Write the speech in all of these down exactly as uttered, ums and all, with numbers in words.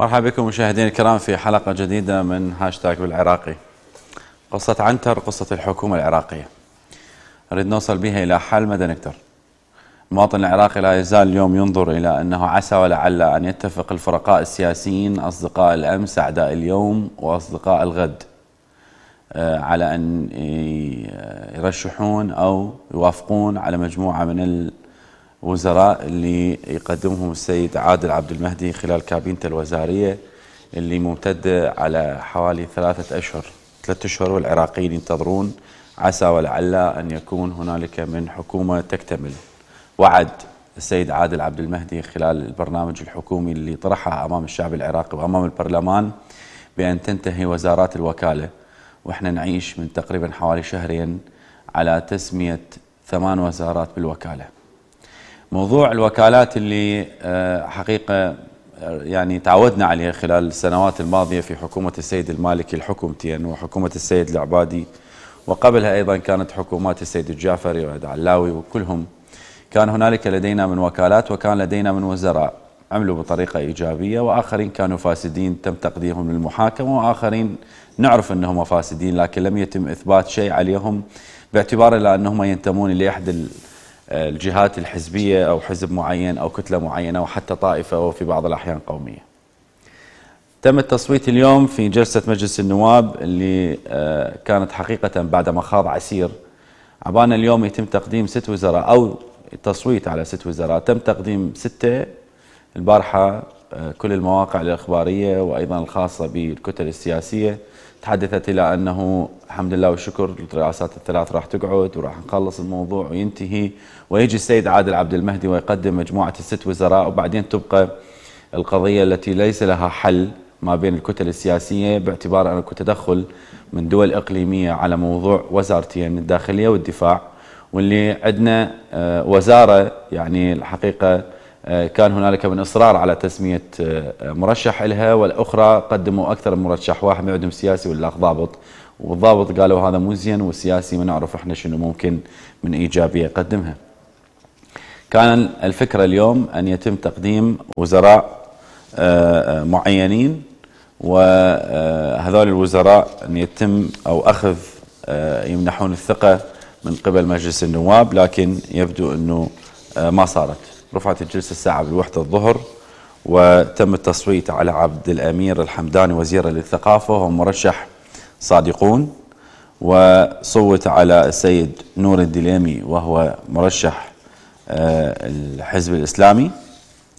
مرحبا بكم مشاهدينا الكرام في حلقة جديدة من هاشتاج بالعراقي. قصة عنتر قصة الحكومة العراقية، نريد نوصل بها إلى حل مدى نقدر. المواطن العراقي لا يزال اليوم ينظر إلى أنه عسى ولعل أن يتفق الفرقاء السياسيين، أصدقاء الأمس أعداء اليوم وأصدقاء الغد، على أن يرشحون أو يوافقون على مجموعة من الوزراء اللي يقدمهم السيد عادل عبد المهدي خلال كابينته الوزارية اللي ممتدة على حوالي ثلاثة أشهر ثلاثة أشهر والعراقيين ينتظرون عسى ولعل أن يكون هنالك من حكومة تكتمل وعد السيد عادل عبد المهدي خلال البرنامج الحكومي اللي طرحه أمام الشعب العراقي وأمام البرلمان بأن تنتهي وزارات الوكالة. وإحنا نعيش من تقريبا حوالي شهرين على تسمية ثمان وزارات بالوكالة. موضوع الوكالات اللي حقيقة يعني تعودنا عليه خلال السنوات الماضية في حكومة السيد المالكي الحكومتين وحكومة السيد العبادي، وقبلها أيضا كانت حكومات السيد الجعفري والعلاوي، وكلهم كان هنالك لدينا من وكالات وكان لدينا من وزراء عملوا بطريقة إيجابية، وآخرين كانوا فاسدين تم تقديمهم للمحاكمة، وآخرين نعرف أنهم فاسدين لكن لم يتم إثبات شيء عليهم باعتبار إلى أنهم ينتمون لأحد الجهات الحزبية أو حزب معين أو كتلة معينة وحتى طائفة وفي بعض الأحيان قومية. تم التصويت اليوم في جلسة مجلس النواب اللي كانت حقيقة بعد مخاض عسير. عبانا اليوم يتم تقديم ست وزراء أو التصويت على ست وزراء، تم تقديم ستة. البارحة كل المواقع الإخبارية وأيضا الخاصة بالكتل السياسية تحدثت إلى أنه الحمد لله والشكر الرئاسات الثلاث راح تقعد وراح نخلص الموضوع وينتهي ويجي السيد عادل عبد المهدي ويقدم مجموعة الست وزراء، وبعدين تبقى القضية التي ليس لها حل ما بين الكتل السياسية باعتبار أنه تدخل من دول إقليمية على موضوع وزارتين الداخلية والدفاع، واللي عندنا وزارة يعني الحقيقة كان هنالك من إصرار على تسمية مرشح إلها، والأخرى قدموا أكثر من مرشح، واحد ما عندهم سياسي ولا ضابط، والضابط قالوا هذا مو زين والسياسي ما نعرف احنا شنو ممكن من إيجابية يقدمها. كان الفكرة اليوم أن يتم تقديم وزراء معينين، وهذول الوزراء أن يتم أو أخذ يمنحون الثقة من قبل مجلس النواب، لكن يبدو أنه ما صارت. رفعت الجلسة الساعة بالوحدة الظهر وتم التصويت على عبد الامير الحمداني وزيرا للثقافة وهو مرشح صادقون، وصوت على السيد نوري الدليمي وهو مرشح الحزب الإسلامي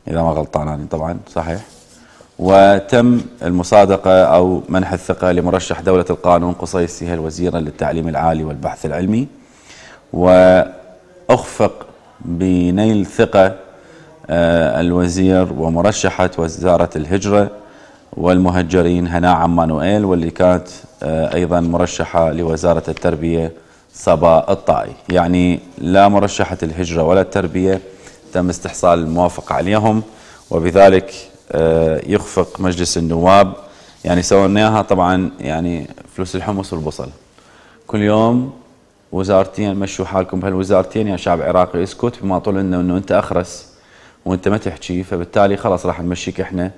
إذا ما غلطان طبعا صحيح، وتم المصادقة أو منح الثقة لمرشح دولة القانون قصي عبد الوهاب السهيل وزيرا للتعليم العالي والبحث العلمي، وأخفق بنيل ثقة الوزير ومرشحة وزارة الهجرة والمهجرين هناء عمانوئيل، واللي كانت أيضا مرشحة لوزارة التربية صبا الطائي. يعني لا مرشحة الهجرة ولا التربية تم استحصال الموافقة عليهم، وبذلك يخفق مجلس النواب. يعني سويناها طبعا يعني فلوس الحمص والبصل، كل يوم وزارتين، مشوا حالكم بهالوزارتين يا شعب عراقي، اسكت بما طول لنا انه انت اخرس وانت ما تحكي، فبالتالي خلاص راح نمشيك احنا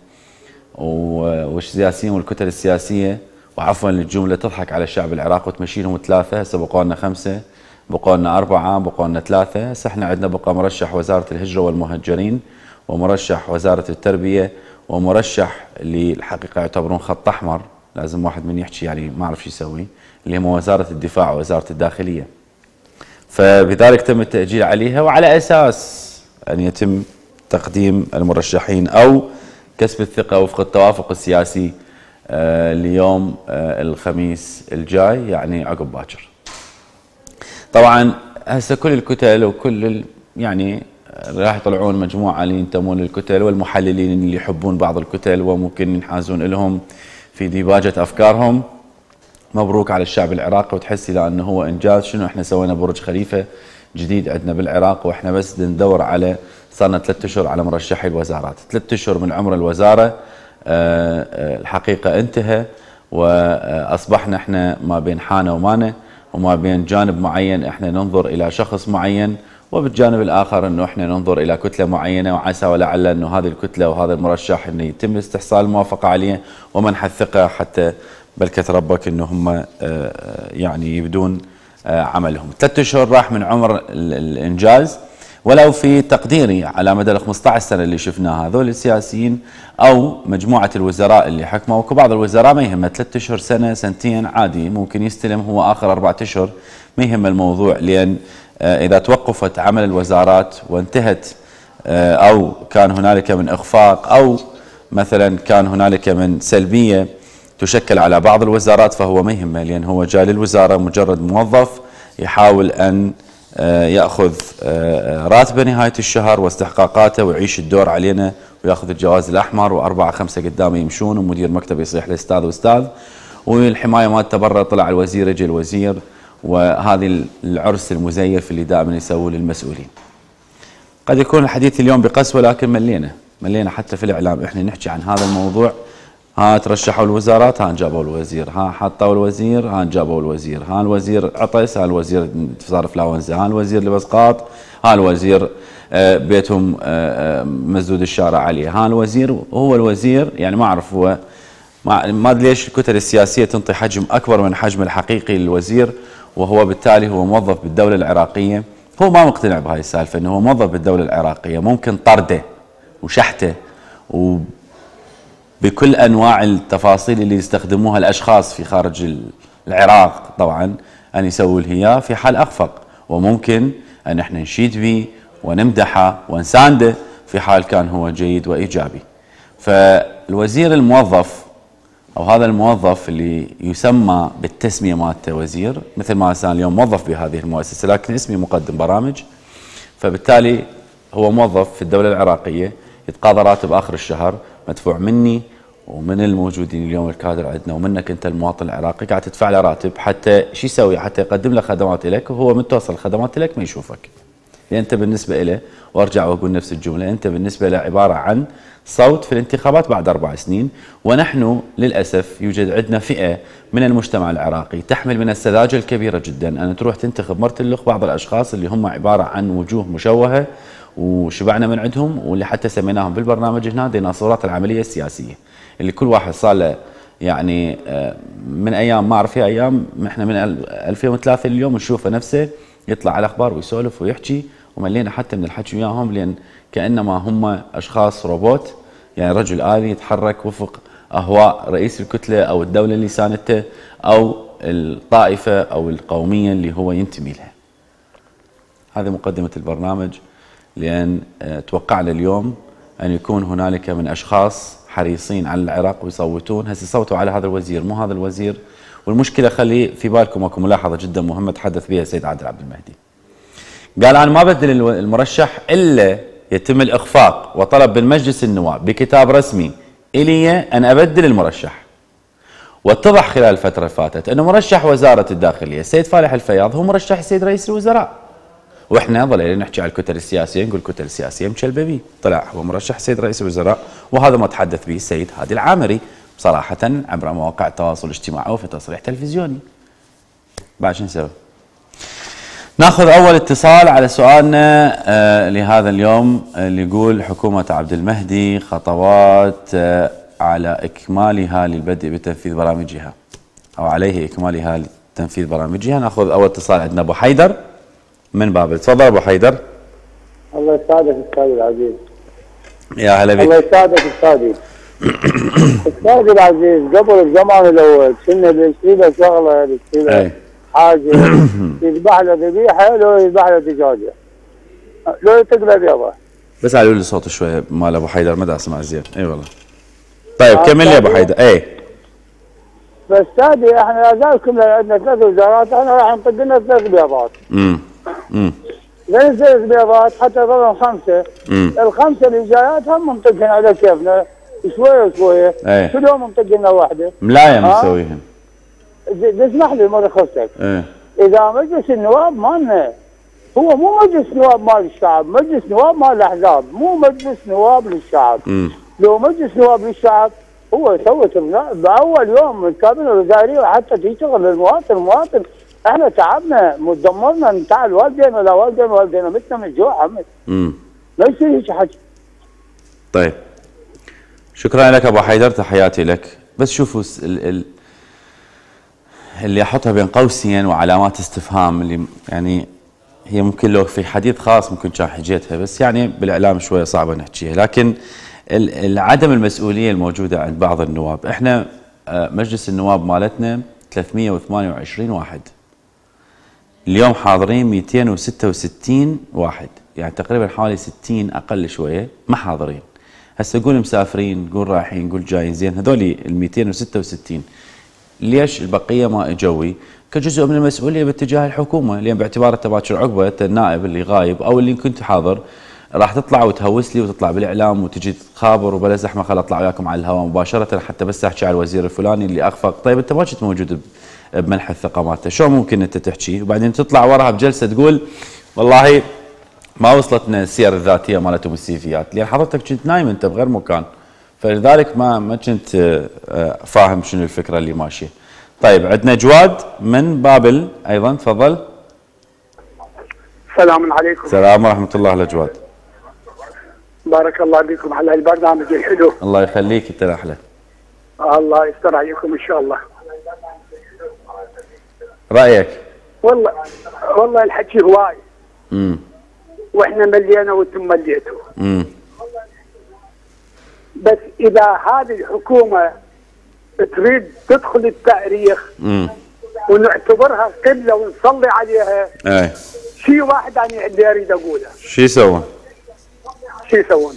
والسياسيين والكتل السياسيه، وعفوا للجمله تضحك على الشعب العراقي وتمشي لهم ثلاثه، هسه بقوا لنا خمسه، بقوا لنا اربعه، بقوا لنا ثلاثه، هسه احنا عندنا بقى مرشح وزاره الهجره والمهجرين ومرشح وزاره التربيه ومرشح اللي الحقيقه يعتبرون خط احمر لازم واحد من يحكي يعني ما اعرف شو يسوي، اللي هم وزارة الدفاع ووزارة الداخلية، فبذلك تم التأجيل عليها وعلى أساس أن يتم تقديم المرشحين أو كسب الثقة وفق التوافق السياسي ليوم الخميس الجاي يعني عقب باكر. طبعا هسه كل الكتل وكل يعني راح يطلعون مجموعة اللي ينتمون للكتل والمحللين اللي يحبون بعض الكتل وممكن ينحازون لهم في ديباجة أفكارهم. مبروك على الشعب العراقي، وتحسي لأنه هو إنجاز. شنو إحنا سوينا برج خليفة جديد عندنا بالعراق وإحنا بس ندور على صارنا ثلاثة أشهر على مرشحي الوزارات، ثلاثة أشهر من عمر الوزارة الحقيقة انتهى، وأصبحنا إحنا ما بين حانة ومانة وما بين جانب معين، إحنا ننظر إلى شخص معين وبالجانب الآخر أنه إحنا ننظر إلى كتلة معينة، وعسى ولعل أنه هذه الكتلة وهذا المرشح أنه يتم استحصال الموافقة عليه ومنح الثقة، حتى بلكت ربك أنه هم يعني يبدون عملهم. ثلاثة أشهر راح من عمر الإنجاز، ولو في تقديري على مدى خمسطعش سنة اللي شفناها هذول السياسيين أو مجموعة الوزراء اللي حكموا، وكو بعض الوزراء ما يهمه ثلاثة أشهر، سنة سنتين عادي ممكن يستلم هو آخر أربعة أشهر، ما يهم الموضوع، لأن إذا توقفت عمل الوزارات وانتهت أو كان هنالك من إخفاق أو مثلا كان هنالك من سلبية تشكل على بعض الوزارات، فهو ما يهمه، لأن هو جاي للوزارة مجرد موظف يحاول أن يأخذ راتبه نهاية الشهر واستحقاقاته ويعيش الدور علينا ويأخذ الجواز الأحمر وأربعة خمسة قدامه يمشون، ومدير مكتب يصيح لأستاذ وأستاذ، والحماية مالته برا، طلع الوزير يجي الوزير، وهذه العرس المزيف اللي دائما يسووه للمسؤولين. قد يكون الحديث اليوم بقسوة، لكن ملينا ملينا حتى في الإعلام إحنا نحكي عن هذا الموضوع. ها ترشحوا الوزارات، ها جابوا الوزير، ها حطوا الوزير، ها جابوا الوزير، ها الوزير عطس، ها الوزير صار فلاونزا، ها الوزير لبس قاط، ها الوزير بيتهم مسدود الشارع عليه، ها الوزير هو الوزير. يعني ما اعرف هو ما ادري ليش الكتل السياسيه تنطي حجم اكبر من حجم الحقيقي للوزير، وهو بالتالي هو موظف بالدوله العراقيه. هو ما مقتنع بهاي السالفه انه هو موظف بالدوله العراقيه، ممكن طرده وشحته و بكل أنواع التفاصيل اللي يستخدموها الأشخاص في خارج العراق طبعا أن يسووا له إياه في حال أخفق، وممكن أن احنا نشيد به ونمدحه ونسانده في حال كان هو جيد وإيجابي. فالوزير الموظف أو هذا الموظف اللي يسمى بالتسمية مالته وزير، مثل ما أنا اليوم موظف بهذه المؤسسة لكن اسمي مقدم برامج، فبالتالي هو موظف في الدولة العراقية يتقاضى راتب آخر الشهر مدفوع مني ومن الموجودين اليوم الكادر عندنا ومنك انت المواطن العراقي، قاعد تدفع له راتب حتى شو يسوي؟ حتى يقدم له خدمات لك، وهو من توصل الخدمات لك ما يشوفك، لان انت بالنسبه له، وارجع واقول نفس الجمله، انت بالنسبه له عباره عن صوت في الانتخابات بعد اربع سنين. ونحن للاسف يوجد عندنا فئه من المجتمع العراقي تحمل من السذاجه الكبيره جدا ان تروح تنتخب مرة اللخ بعض الاشخاص اللي هم عباره عن وجوه مشوهه وشبعنا من عندهم، واللي حتى سميناهم بالبرنامج هنا ديناصورات العمليه السياسيه، اللي كل واحد صار له يعني من ايام ما اعرف اي ايام، احنا من ألفين وثلاثة لليوم نشوفه نفسه يطلع على الاخبار ويسولف ويحكي، وملينا حتى من الحكي وياهم، لان كانما هم اشخاص روبوت، يعني رجل آلي يتحرك وفق اهواء رئيس الكتله او الدوله اللي ساندته او الطائفه او القوميه اللي هو ينتمي لها. هذه مقدمه البرنامج، لأن توقعنا اليوم أن يكون هنالك من أشخاص حريصين على العراق ويصوتون، هسه صوتوا على هذا الوزير مو هذا الوزير. والمشكلة خلي في بالكم اكو ملاحظة جدا مهمة تحدث بها السيد عادل عبد المهدي، قال أنا ما بدل المرشح إلا يتم الإخفاق وطلب بالمجلس النواب بكتاب رسمي إلي أن أبدل المرشح. واتضح خلال الفترة فاتت أنه مرشح وزارة الداخلية السيد فالح الفياض هو مرشح السيد رئيس الوزراء، واحنا ظلينا نحكي على الكتل السياسيه نقول الكتل السياسيه مشلبه بيه، طلع هو مرشح السيد رئيس الوزراء، وهذا ما تحدث به السيد هادي العامري صراحه عبر مواقع التواصل الاجتماعي وفي تصريح تلفزيوني. بعد شو نسوي؟ ناخذ اول اتصال على سؤالنا آه لهذا اليوم اللي يقول حكومه عبد المهدي خطوات آه على اكمالها للبدء بتنفيذ برامجها او عليه اكمالها لتنفيذ برامجها. ناخذ اول اتصال عندنا ابو حيدر من بابل، تفضل ابو حيدر. الله يسعدك استاذ العزيز. يا هلا بك. الله يسعدك استاذي. استاذي العزيز، قبل الزمان الاول كنا بنشتري له شغله، بنشتري له حاجه، يذبح له ذبيحه لو يذبح له دجاجه. لو يتقلب يابا. بس علوا لي صوت شويه مال ابو حيدر ما دا اسمع زين، اي والله. طيب كمل لي ابو حيدر، اي. بس استاذي احنا لا زال كنا عندنا ثلاث وزارات، احنا راح نطق لنا ثلاث بيضات. امم. امم ليس البيضات حتى ظلوا خمسه، مم. الخمسه اللي جايات هم منطقهم على كيفنا شويه شويه، كل يوم منطق لنا واحده ملايم نسويهم. اسمح لي مرخصتك، ايه اذا مجلس النواب مالنا هو مو مجلس نواب مال الشعب، مجلس نواب مال الاحزاب، مو مجلس نواب للشعب. مم. لو مجلس نواب للشعب هو سوت باول يوم الكابينه الوزاريه حتى تشتغل للمواطن، المواطن احنا تعبنا ودمرنا بتاع الوالدين ولا والدين والدينا متنا من الجوع عمي. امم ما يصيرش حاجه. طيب شكرا لك ابو حيدر، تحياتي لك. بس شوفوا ال ال اللي احطها بين قوسين وعلامات استفهام، اللي يعني هي ممكن لو في حديث خاص ممكن كان حجيتها، بس يعني بالاعلام شويه صعبه نحكيها، لكن عدم المسؤوليه الموجوده عند بعض النواب. احنا مجلس النواب مالتنا ثلاثمئة وثمانية وعشرين واحد، اليوم حاضرين مئتين وستة وستين واحد، يعني تقريبا حوالي ستين اقل شويه ما حاضرين. هسه قول مسافرين، قول رايحين، قول جايين، زين هذول ال مئتين وستة وستين ليش البقيه ما اجوي؟ كجزء من المسؤوليه باتجاه الحكومه، لان باعتبار تباشر عقبه انت النائب اللي غايب او اللي كنت حاضر راح تطلع وتهوس لي وتطلع بالاعلام وتجي تخابر وبلا زحمه، خل اطلع وياكم على الهواء مباشره حتى بس احكي على الوزير الفلاني اللي اخفق. طيب انت ما كنت موجود بمنح الثقه مالته، شو ممكن انت تحكي؟ وبعدين تطلع وراها بجلسه تقول والله ما وصلتنا السير الذاتيه مالتهم والسيفيات، لان حضرتك كنت نايم انت بغير مكان، فلذلك ما ما كنت فاهم شنو الفكره اللي ماشيه. طيب عندنا جواد من بابل ايضا، تفضل. السلام عليكم. السلام ورحمه الله. اهلا جواد. بارك الله بكم على البرنامج الحلو. الله يخليك انت الاحلى. الله يستر عليكم ان شاء الله. رايك؟ والله والله الحكي هواي. امم واحنا ملينا وانتم مليتوا. امم بس اذا هذه الحكومه تريد تدخل التاريخ امم ونعتبرها قبله ونصلي عليها، اي شيء واحد انا اللي اريد اقوله. شو يسوون؟ شو يسوون؟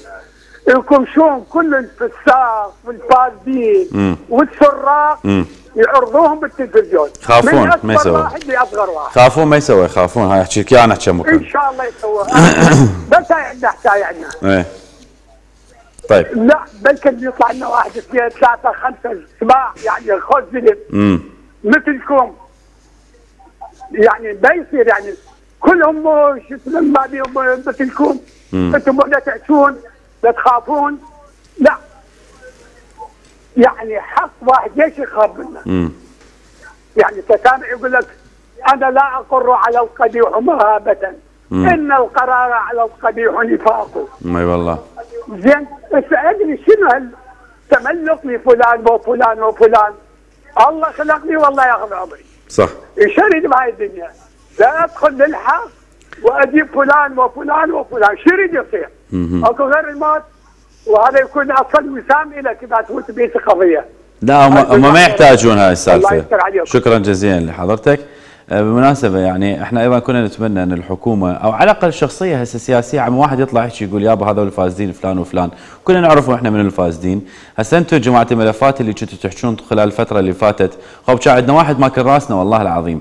يكمشون كل الفساق والفاسدين والسراق يعرضوهم بالتلفزيون، خافون ما يسوون، من واحد لاصغر واحد، خافون ما يسوي، خافون. هاي احكي لك اياها انا، احكي ان شاء الله يسووها. بس هاي عندنا حكايه عندنا. ايه طيب. لا بلكن يطلع لنا واحد اثنين ثلاثه خمسه سباع يعني خوذ زلم مثلكم، يعني ما يصير يعني كلهم شو اسمه ما بيهم مثلكم. انتم لا تعيشون لا تخافون، لا يعني حق واحد ليش يخاف منه؟ يعني تسامع يقول لك انا لا اقر على القبيح مهابه، ان القرار على القبيح نفاقه. اي والله. زين بس ادري شنو هالتملق لفلان وفلان وفلان، الله خلقني والله ياخذ عمري. صح. ايش اريد بهاي الدنيا؟ لا ادخل للحق واجيب فلان وفلان وفلان، شو يريد يصير؟ اكو غير الموت، وهذا يكون اصلا وسام لك اذا تفوت بيس قضيه. لا هم ما يحتاجون هاي السالفه. شكرا جزيلا لحضرتك. بالمناسبه يعني احنا ايضا كنا نتمنى ان الحكومه او على الاقل شخصيه هسه سياسيه، عم واحد يطلع يحكي يقول يابا هذول الفاسدين فلان وفلان، كنا نعرفهم احنا من الفاسدين. هسه انتم جماعه الملفات اللي كنتوا تحكون خلال الفتره اللي فاتت، خب كان عندنا واحد ماكل راسنا والله العظيم،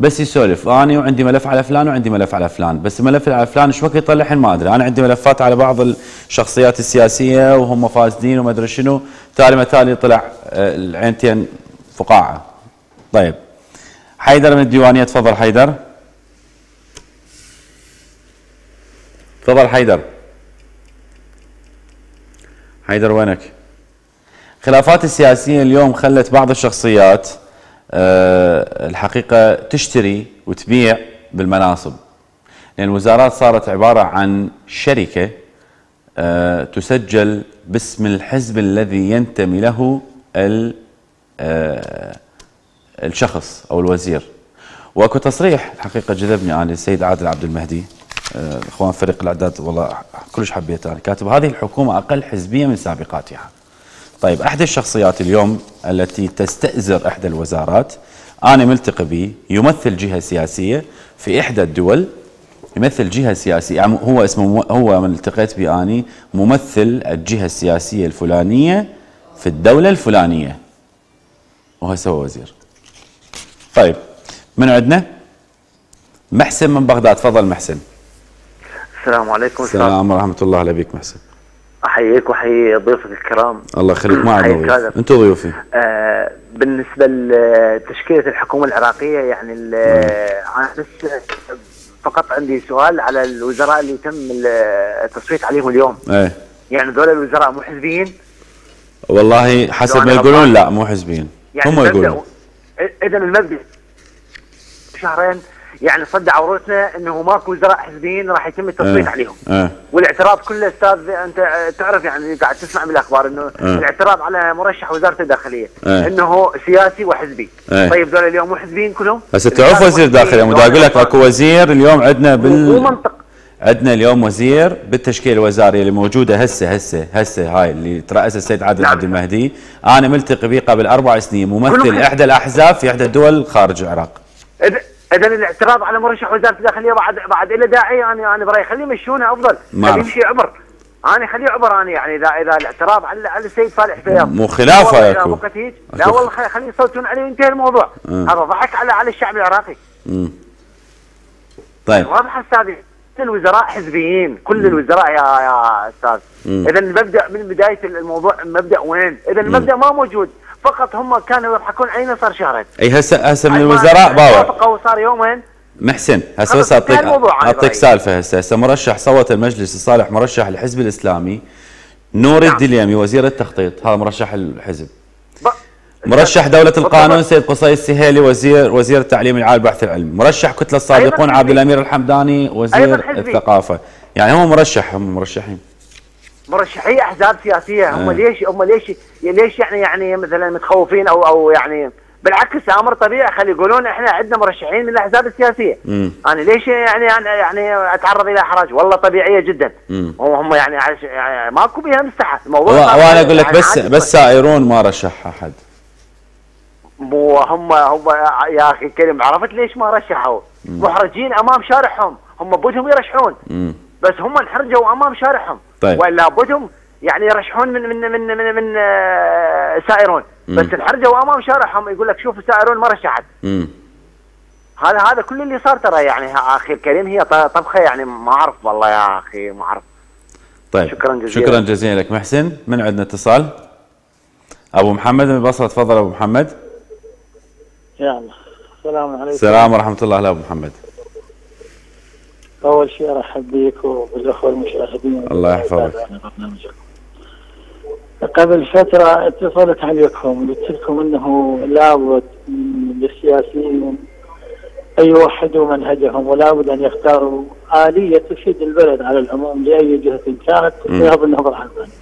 بس يسولف انا وعندي ملف على فلان وعندي ملف على فلان، بس الملف على فلان شو وقت يطلع الحين ما ادري، انا عندي ملفات على بعض الشخصيات السياسيه وهم فاسدين وما ادري شنو، تالي ما تالي طلع العينتين فقاعه. طيب حيدر من الديوانيه، تفضل حيدر. تفضل حيدر. حيدر وينك؟ خلافات السياسيه اليوم خلت بعض الشخصيات أه الحقيقه تشتري وتبيع بالمناصب، لان الوزارات صارت عباره عن شركه أه تسجل باسم الحزب الذي ينتمي له أه الشخص او الوزير. واكو تصريح الحقيقه جذبني انا للسيد عادل عبد المهدي، أه اخوان فريق الاعداد والله كلش حبيته، انا كاتب هذه الحكومه اقل حزبيه من سابقاتها. طيب احدى الشخصيات اليوم التي تستأزر احدى الوزارات انا ملتقي به، يمثل جهه سياسيه في احدى الدول، يمثل جهه سياسيه، يعني هو اسمه هو من التقيت به اني ممثل الجهه السياسيه الفلانيه في الدوله الفلانيه، وهسه هو وزير. طيب من عندنا؟ محسن من بغداد، تفضل محسن. السلام عليكم. السلام ورحمه الله. اهلا بك محسن. احييك واحيي ضيوفك الكرام. الله يخليك، ما عاد ضيوف، انتم ضيوفي. آه بالنسبه لتشكيله الحكومه العراقيه يعني انا بس فقط عندي سؤال على الوزراء اللي تم التصويت عليهم اليوم. ايه يعني ذول الوزراء مو حزبيين؟ والله حسب ما يقولون لا مو حزبيين، يعني هم يقولون. اذا المبدا شهرين يعني صدع عورتنا انه ماكو وزراء حزبيين راح يتم التصويت أه عليهم أه والاعتراض كله استاذ انت تعرف يعني قاعد تسمع بالاخبار انه أه الاعتراض على مرشح وزاره الداخليه أه انه سياسي وحزبي أه طيب ذول اليوم مو حزبيين كلهم هسه تعرف وزير داخليه مو اقول لك اكو وزير اليوم عندنا بال منطق عندنا اليوم وزير بالتشكيل الوزاري اللي موجوده هسه هسه هسه هاي اللي ترأسها السيد عادل عبد المهدي انا ملتقي به قبل اربع سنين ممثل احدى الاحزاب في احدى الدول خارج العراق اذا الاعتراض على مرشح وزاره الداخليه بعد بعد له داعي يعني انا انا برايي خليه يمشونه افضل خليه يمشي عبر انا خليه عبر انا يعني اذا اذا الاعتراض على على السيد فالح الفياض مو خلافه ياكو لا والله خليه يصوتون عليه وينتهي الموضوع هذا ضحك على على الشعب العراقي امم طيب واضح استاذي كل الوزراء حزبيين كل مم. الوزراء يا يا استاذ اذا المبدا من بدايه الموضوع مبدا وين؟ اذا المبدا ما موجود فقط هم كانوا يضحكون علينا صار شهرين. اي هسه هسه من الوزراء باور صار يومين محسن هسه بس اعطيك اعطيك سالفه هسه هسه مرشح صوت المجلس الصالح مرشح الحزب الاسلامي نوري نعم. الدليمي وزير التخطيط هذا مرشح الحزب. ب... مرشح دولة القانون سيد قصي السهيلي وزير وزير التعليم العالي والبحث العلمي، مرشح كتلة الصادقون عبد الامير الحمداني وزير الثقافة، يعني هم مرشح هم مرشحين مرشحي احزاب سياسية هم آه. ليش هم ليش ليش يعني يعني مثلا متخوفين او او يعني بالعكس امر طبيعي خلي يقولون احنا عندنا مرشحين من الاحزاب السياسية، انا يعني ليش يعني يعني اتعرض الى احراج والله طبيعية جدا، هم يعني, يعني ماكو بها مستحى الموضوع وانا اقول لك بس بس سائرون ما رشح احد مو هم هم يا اخي كلمه عرفت ليش ما رشحوا؟ محرجين امام شارعهم، هم بدهم يرشحون مم. بس هم انحرجوا امام شارعهم طيب. ولا بدهم يعني يرشحون من من من من, من سائرون مم. بس انحرجوا امام شارعهم يقول لك شوف سائرون ما رشحت هذا هذا كل اللي صار ترى يعني يا اخي الكريم هي طبخه يعني ما اعرف والله يا اخي ما اعرف طيب شكرا جزيلا شكرا جزيلا لك محسن، من عندنا اتصال؟ ابو محمد من البصره تفضل ابو محمد. يا الله السلام عليكم. السلام ورحمة الله. هلا أبو محمد. أول شيء أرحب بك وبالأخوة المشاهدين. الله يحفظك. قبل فترة اتصلت عليكم قلت لكم أنه لابد للسياسيين أن يوحدوا منهجهم ولابد أن يختاروا آلية تفيد البلد على العموم لأي جهة كانت بغض النظر عن ذلك.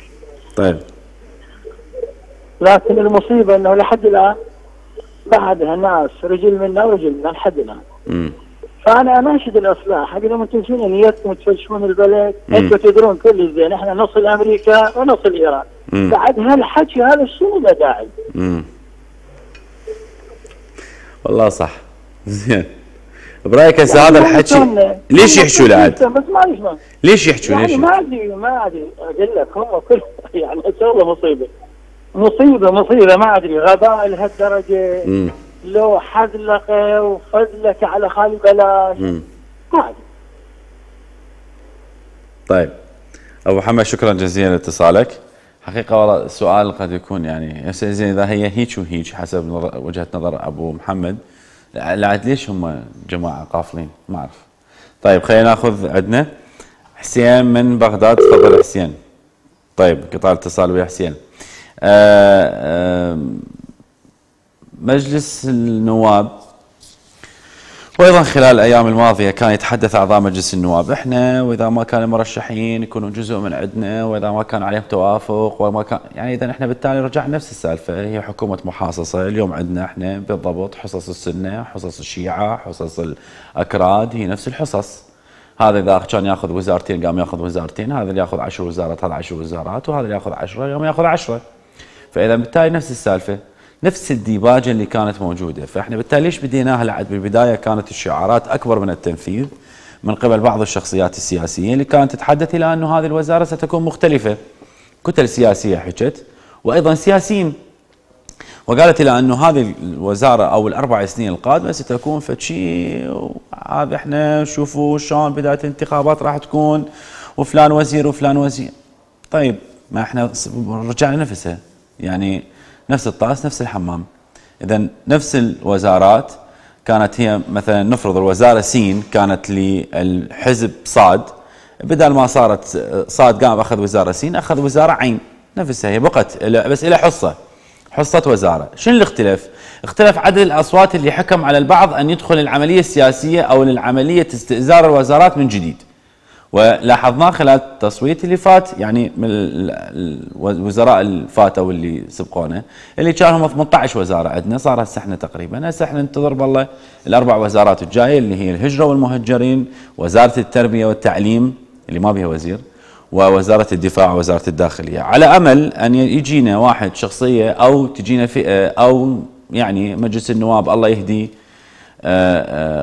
طيب. لكن المصيبة أنه لحد الآن بعدها ناس رجل منا ورجل منا لحد الان. فانا اناشد الاصلاح اقول لهم انتم شنو نيتكم تفشون البلد؟ انتم تدرون كل زين احنا نصل امريكا ونصل ايران. مم. بعد هالحكي هذا شنو له داعي؟ والله صح. زين. برايك هسه هذا الحكي ليش يحشوا له عاد؟ بس ما يسمع. ليش يحشوا؟ ليش؟ يعني ما ادري ما ادري اقول لك هم كل يعني والله مصيبه. مصيبة مصيبة ما أدري غباء لهالدرجة لو حذلك وفذلك على خالي بلاش ما أدري. طيب أبو محمد شكرا جزيلا لاتصالك. حقيقة والله السؤال قد يكون يعني زين إذا هي هيج وهيج حسب وجهة نظر أبو محمد لعد ليش هم جماعة قافلين ما أعرف. طيب خلينا ناخذ عندنا حسين من بغداد تفضل حسين. طيب قطاع الاتصال ويا حسين. آآ آآ مجلس النواب وايضا خلال الايام الماضيه كان يتحدث اعضاء مجلس النواب احنا واذا ما كانوا مرشحين يكونوا جزء من عندنا واذا ما كان عليهم توافق وما كان يعني اذا احنا بالتالي رجعنا نفس السالفه هي حكومه محاصصه اليوم عندنا احنا بالضبط حصص السنه حصص الشيعه حصص الاكراد هي نفس الحصص هذا اذا كان ياخذ وزارتين قام ياخذ وزارتين هذا اللي ياخذ عشر وزارات هذا عشر وزارات وهذا اللي ياخذ عشرة قام ياخذ عشرة فاذا بالتالي نفس السالفه نفس الديباجه اللي كانت موجوده، فاحنا بالتالي ليش بديناها لعد بالبدايه كانت الشعارات اكبر من التنفيذ من قبل بعض الشخصيات السياسيه اللي كانت تتحدث الى انه هذه الوزاره ستكون مختلفه. كتل سياسيه حكت وايضا سياسيين. وقالت الى انه هذه الوزاره او الاربع سنين القادمه ستكون فشي هذا احنا شوفوا شلون بدايه الانتخابات راح تكون وفلان وزير وفلان وزير. طيب ما احنا رجعنا نفسها. يعني نفس الطاس نفس الحمام. اذا نفس الوزارات كانت هي مثلا نفرض الوزاره سين كانت للحزب صاد بدل ما صارت صاد قام اخذ وزاره سين اخذ وزاره عين نفسها هي بقت بس الى حصه حصة وزارة. شنو اللي اختلف؟ اختلف عدد الأصوات اللي حكم على البعض أن يدخل العملية السياسية أو للعملية استئزار الوزارات من جديد، ولاحظناه خلال التصويت اللي فات، يعني من الوزراء اللي فاتوا واللي سبقونا اللي كانوا هم ثمانية عشر وزاره عندنا، صار هسه احنا تقريبا هسه احنا ننتظر بالله الاربع وزارات الجايه اللي هي الهجره والمهجرين، وزاره التربيه والتعليم اللي ما بها وزير، ووزاره الدفاع ووزاره الداخليه، على امل ان يجينا واحد شخصيه او تجينا فئه او يعني مجلس النواب الله يهديه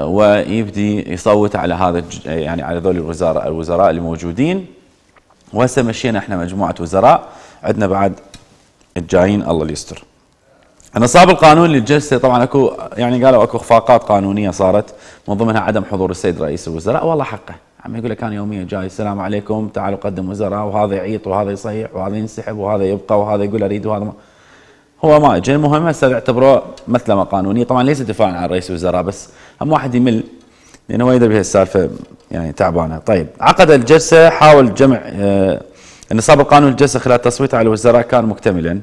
ويبدي يصوت على هذا يعني على ذول الوزراء الوزراء اللي موجودين. وهسه مشينا احنا مجموعه وزراء، عندنا بعد الجايين الله يستر. نصاب القانون للجلسه طبعا اكو يعني قالوا اكو اخفاقات قانونيه صارت، من ضمنها عدم حضور السيد رئيس الوزراء، والله حقه، عم يقول لك كان يوميا جاي السلام عليكم تعالوا قدم وزراء، وهذا يعيط وهذا يصيح وهذا ينسحب وهذا يبقى وهذا يقول اريد وهذا ما هو ما اجى. المهم هسه يعتبروه مثلما قانونيه، طبعا ليس دفاعا عن رئيس الوزراء بس هم واحد يمل لانه وايد بها السالفه يعني تعبانه. طيب عقد الجلسه، حاول جمع آه نصاب القانون الجلسه خلال التصويت على الوزراء كان مكتملا.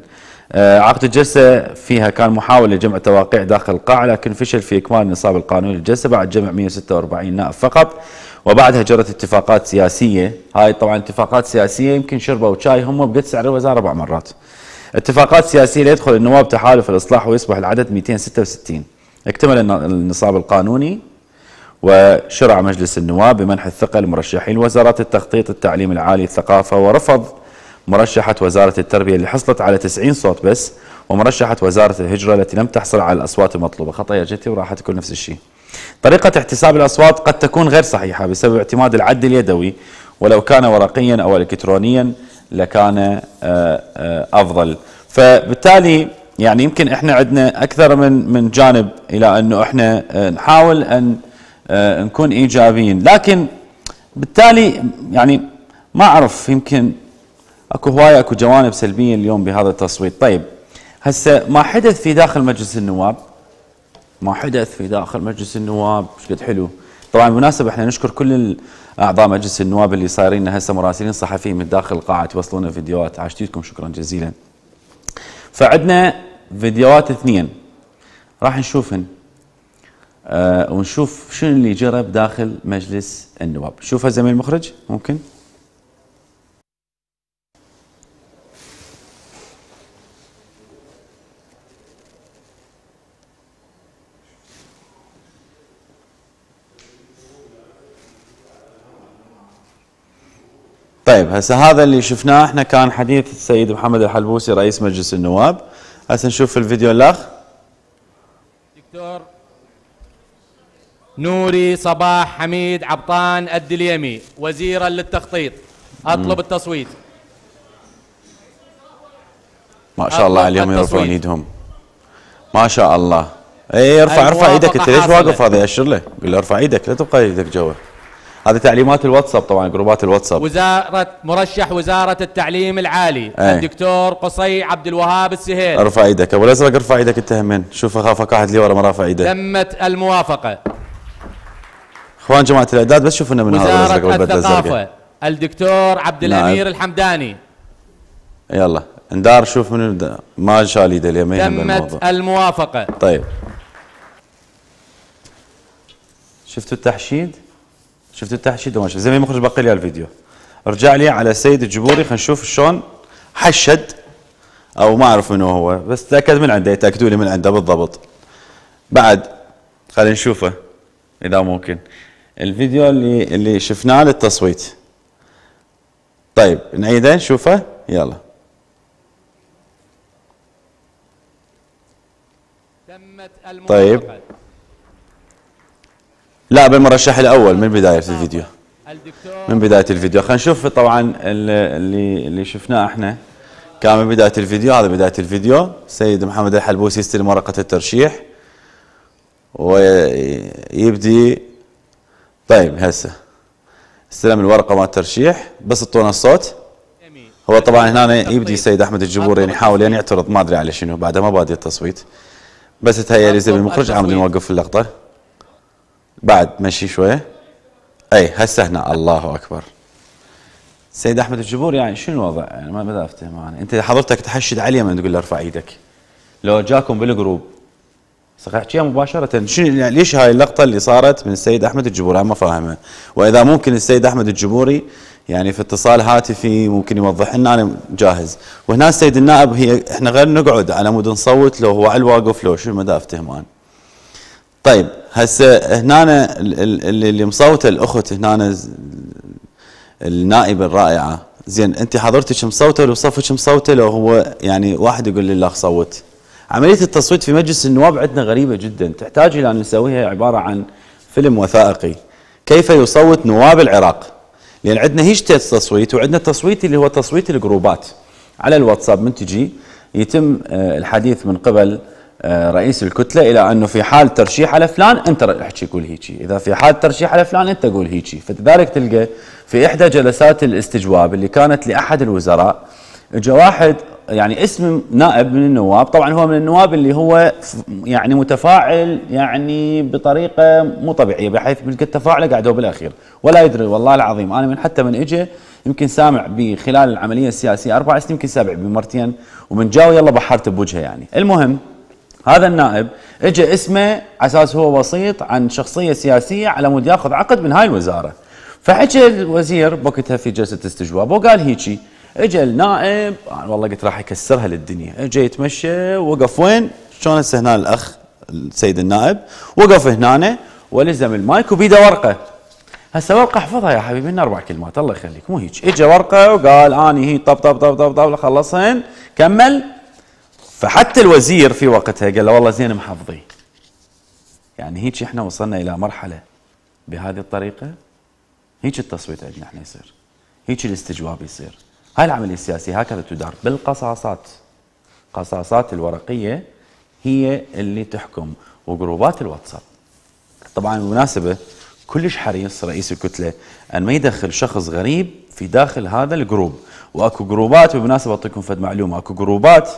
آه عقد الجلسه فيها كان محاوله لجمع تواقيع داخل القاعه، لكن فشل في اكمال نصاب القانون الجلسه بعد جمع مئة وستة وأربعين نائب فقط، وبعدها جرت اتفاقات سياسيه. هاي طبعا اتفاقات سياسيه يمكن شربوا شاي هم بقد سعر الوزاره اربع مرات. اتفاقات سياسيه ليدخل النواب تحالف الاصلاح ويصبح العدد مئتين وستة وستين. اكتمل النصاب القانوني وشرع مجلس النواب بمنح الثقه لمرشحين وزارات التخطيط، التعليم العالي، الثقافه، ورفض مرشحه وزاره التربيه اللي حصلت على تسعين صوت بس، ومرشحه وزاره الهجره التي لم تحصل على الاصوات المطلوبه. خطايا جتي وراح تكون نفس الشيء. طريقه احتساب الاصوات قد تكون غير صحيحه بسبب اعتماد العد اليدوي، ولو كان ورقيا او الكترونيا لكان افضل. فبالتالي يعني يمكن احنا عندنا اكثر من من جانب الى انه احنا نحاول ان نكون ايجابيين، لكن بالتالي يعني ما اعرف يمكن اكو هوايه اكو جوانب سلبيه اليوم بهذا التصويت. طيب هسه ما حدث في داخل مجلس النواب، ما حدث في داخل مجلس النواب ايش قد حلو. طبعا بالمناسبه احنا نشكر كل اعضاء مجلس النواب اللي صايرين هسه مراسلين صحفيين من داخل القاعه توصلونا فيديوهات، عاشتيتكم شكرا جزيلا. فعندنا فيديوهات اثنين راح نشوفهن أه ونشوف شنو اللي جرى بداخل مجلس النواب. شوفها زميل المخرج ممكن. طيب هسه هذا اللي شفناه احنا كان حديث السيد محمد الحلبوسي رئيس مجلس النواب. هسه نشوف الفيديو الاخ. دكتور نوري صباح حميد عبطان الدليمي وزيرا للتخطيط، اطلب م. التصويت. ما شاء الله اليوم يرفعون ايدهم ما شاء الله. اي ارفع ارفع ايدك انت، ليش واقف؟ هذا ياشر له، قل له ارفع ايدك لا تبقى ايدك جوا. هذه تعليمات الواتساب طبعا جروبات الواتساب. وزارة مرشح وزارة التعليم العالي أي. الدكتور قصي عبد الوهاب السهيل. ارفع ايدك ابو الازرق ارفع ايدك انت همين، شوف اخافك احد لي ورا ما رافع ايده. تمت الموافقة. اخوان جماعة الاعداد بس شوفوا لنا من هذا الازرق والبدله الزرقاء. وزارة الثقافة الدكتور عبد الامير الحمداني. يلا ندار شوف من البداية. ما شال ايده اليمين. تمت الموافقة. طيب شفتوا التحشيد؟ شفتوا التحشيد وما شفتوا؟ زي ما المخرج باقي لي الفيديو. ارجع لي على السيد الجبوري خلينا نشوف شلون حشد او ما اعرف منو هو، بس تاكد من عنده، تاكدوا لي من عنده بالضبط. بعد خلينا نشوفه اذا ممكن. الفيديو اللي اللي شفناه للتصويت. طيب نعيده نشوفه يلا. تمت الموافقة. طيب لا بالمرشح الاول من بدايه الفيديو من بدايه الفيديو خلينا نشوف. طبعا اللي اللي شفناه احنا كان من بدايه الفيديو، هذا بدايه الفيديو. سيد محمد الحلبوسي يستلم ورقه الترشيح ويبدي. طيب هسه استلم الورقه مال الترشيح بس اعطونا الصوت. هو طبعا هنا يبدي السيد احمد الجبوري يعني يحاول يعني يعترض ما ادري على شنو، بعدها ما بادي التصويت بس تهيأ لي زي المخرج عامل نوقف اللقطه. بعد مشي شويه. اي هسه هنا الله اكبر. سيد احمد الجبور يعني شنو الوضع؟ يعني ما بدي افتهم انا، انت حضرتك تحشد عليه من تقول له ارفع ايدك. لو جاكم بالجروب صح احكيها مباشره. شنو ليش هاي اللقطه اللي صارت من السيد احمد الجبوري؟ انا ما فاهمها، واذا ممكن السيد احمد الجبوري يعني في اتصال هاتفي ممكن يوضح لنا، انا جاهز. وهنا السيد النائب، هي احنا غير نقعد على مود نصوت لو هو على الواقف، لو شو مدى افتهمان. طيب هسه هنا اللي, اللي مصوته الاخت هنا النائبه الرائعه، زين انت حضرتك مصوته لو صفك مصوته لو هو يعني واحد يقول لي الاخ صوت. عمليه التصويت في مجلس النواب عندنا غريبه جدا، تحتاج الى ان نسويها عباره عن فيلم وثائقي. كيف يصوت نواب العراق؟ لان عندنا هيج تصويت، وعندنا التصويت اللي هو تصويت الجروبات على الواتساب، من تجي يتم الحديث من قبل رئيس الكتله الى انه في حال ترشيح على فلان انت احكي قول هيجي، اذا في حال ترشيح على فلان انت قول هيجي. فلذلك تلقى في احدى جلسات الاستجواب اللي كانت لاحد الوزراء، اجى واحد يعني اسم نائب من النواب، طبعا هو من النواب اللي هو يعني متفاعل يعني بطريقه مو طبيعيه، بحيث بلقى تفاعله قعدوا بالاخير ولا يدري والله العظيم. انا من حتى من اجى يمكن سامع بخلال العمليه السياسيه اربع سنين يمكن سبع بمرتين، ومن جاو يلا بحرت بوجهه يعني. المهم هذا النائب اجى اسمه على اساس هو وسيط عن شخصيه سياسيه على مود ياخذ عقد من هاي الوزاره. فحكى الوزير بوقتها في جلسه استجواب وقال هيجي. اجى النائب والله قلت راح يكسرها للدنيا، اجى يتمشى وقف وين؟ شلون هسه هنا الاخ السيد النائب وقف هنا ولزم المايك وبيده ورقه. هسه ورقه احفظها يا حبيبي من اربع كلمات الله يخليك، مو هيك اجى ورقه وقال اني هي طب طب طب طب طب خلصهن كمل. فحتى الوزير في وقتها قال له والله زين محافظي. يعني هيك احنا وصلنا الى مرحله بهذه الطريقه، هيك التصويت عندنا احنا يصير، هيك الاستجواب يصير. هاي العملية السياسية هكذا تدار بالقصاصات. قصاصات الورقية هي اللي تحكم، وجروبات الواتساب. طبعا بالمناسبة كلش حريص رئيس الكتلة أن ما يدخل شخص غريب في داخل هذا الجروب، وأكو جروبات بالمناسبة أعطيكم فد معلومة، أكو جروبات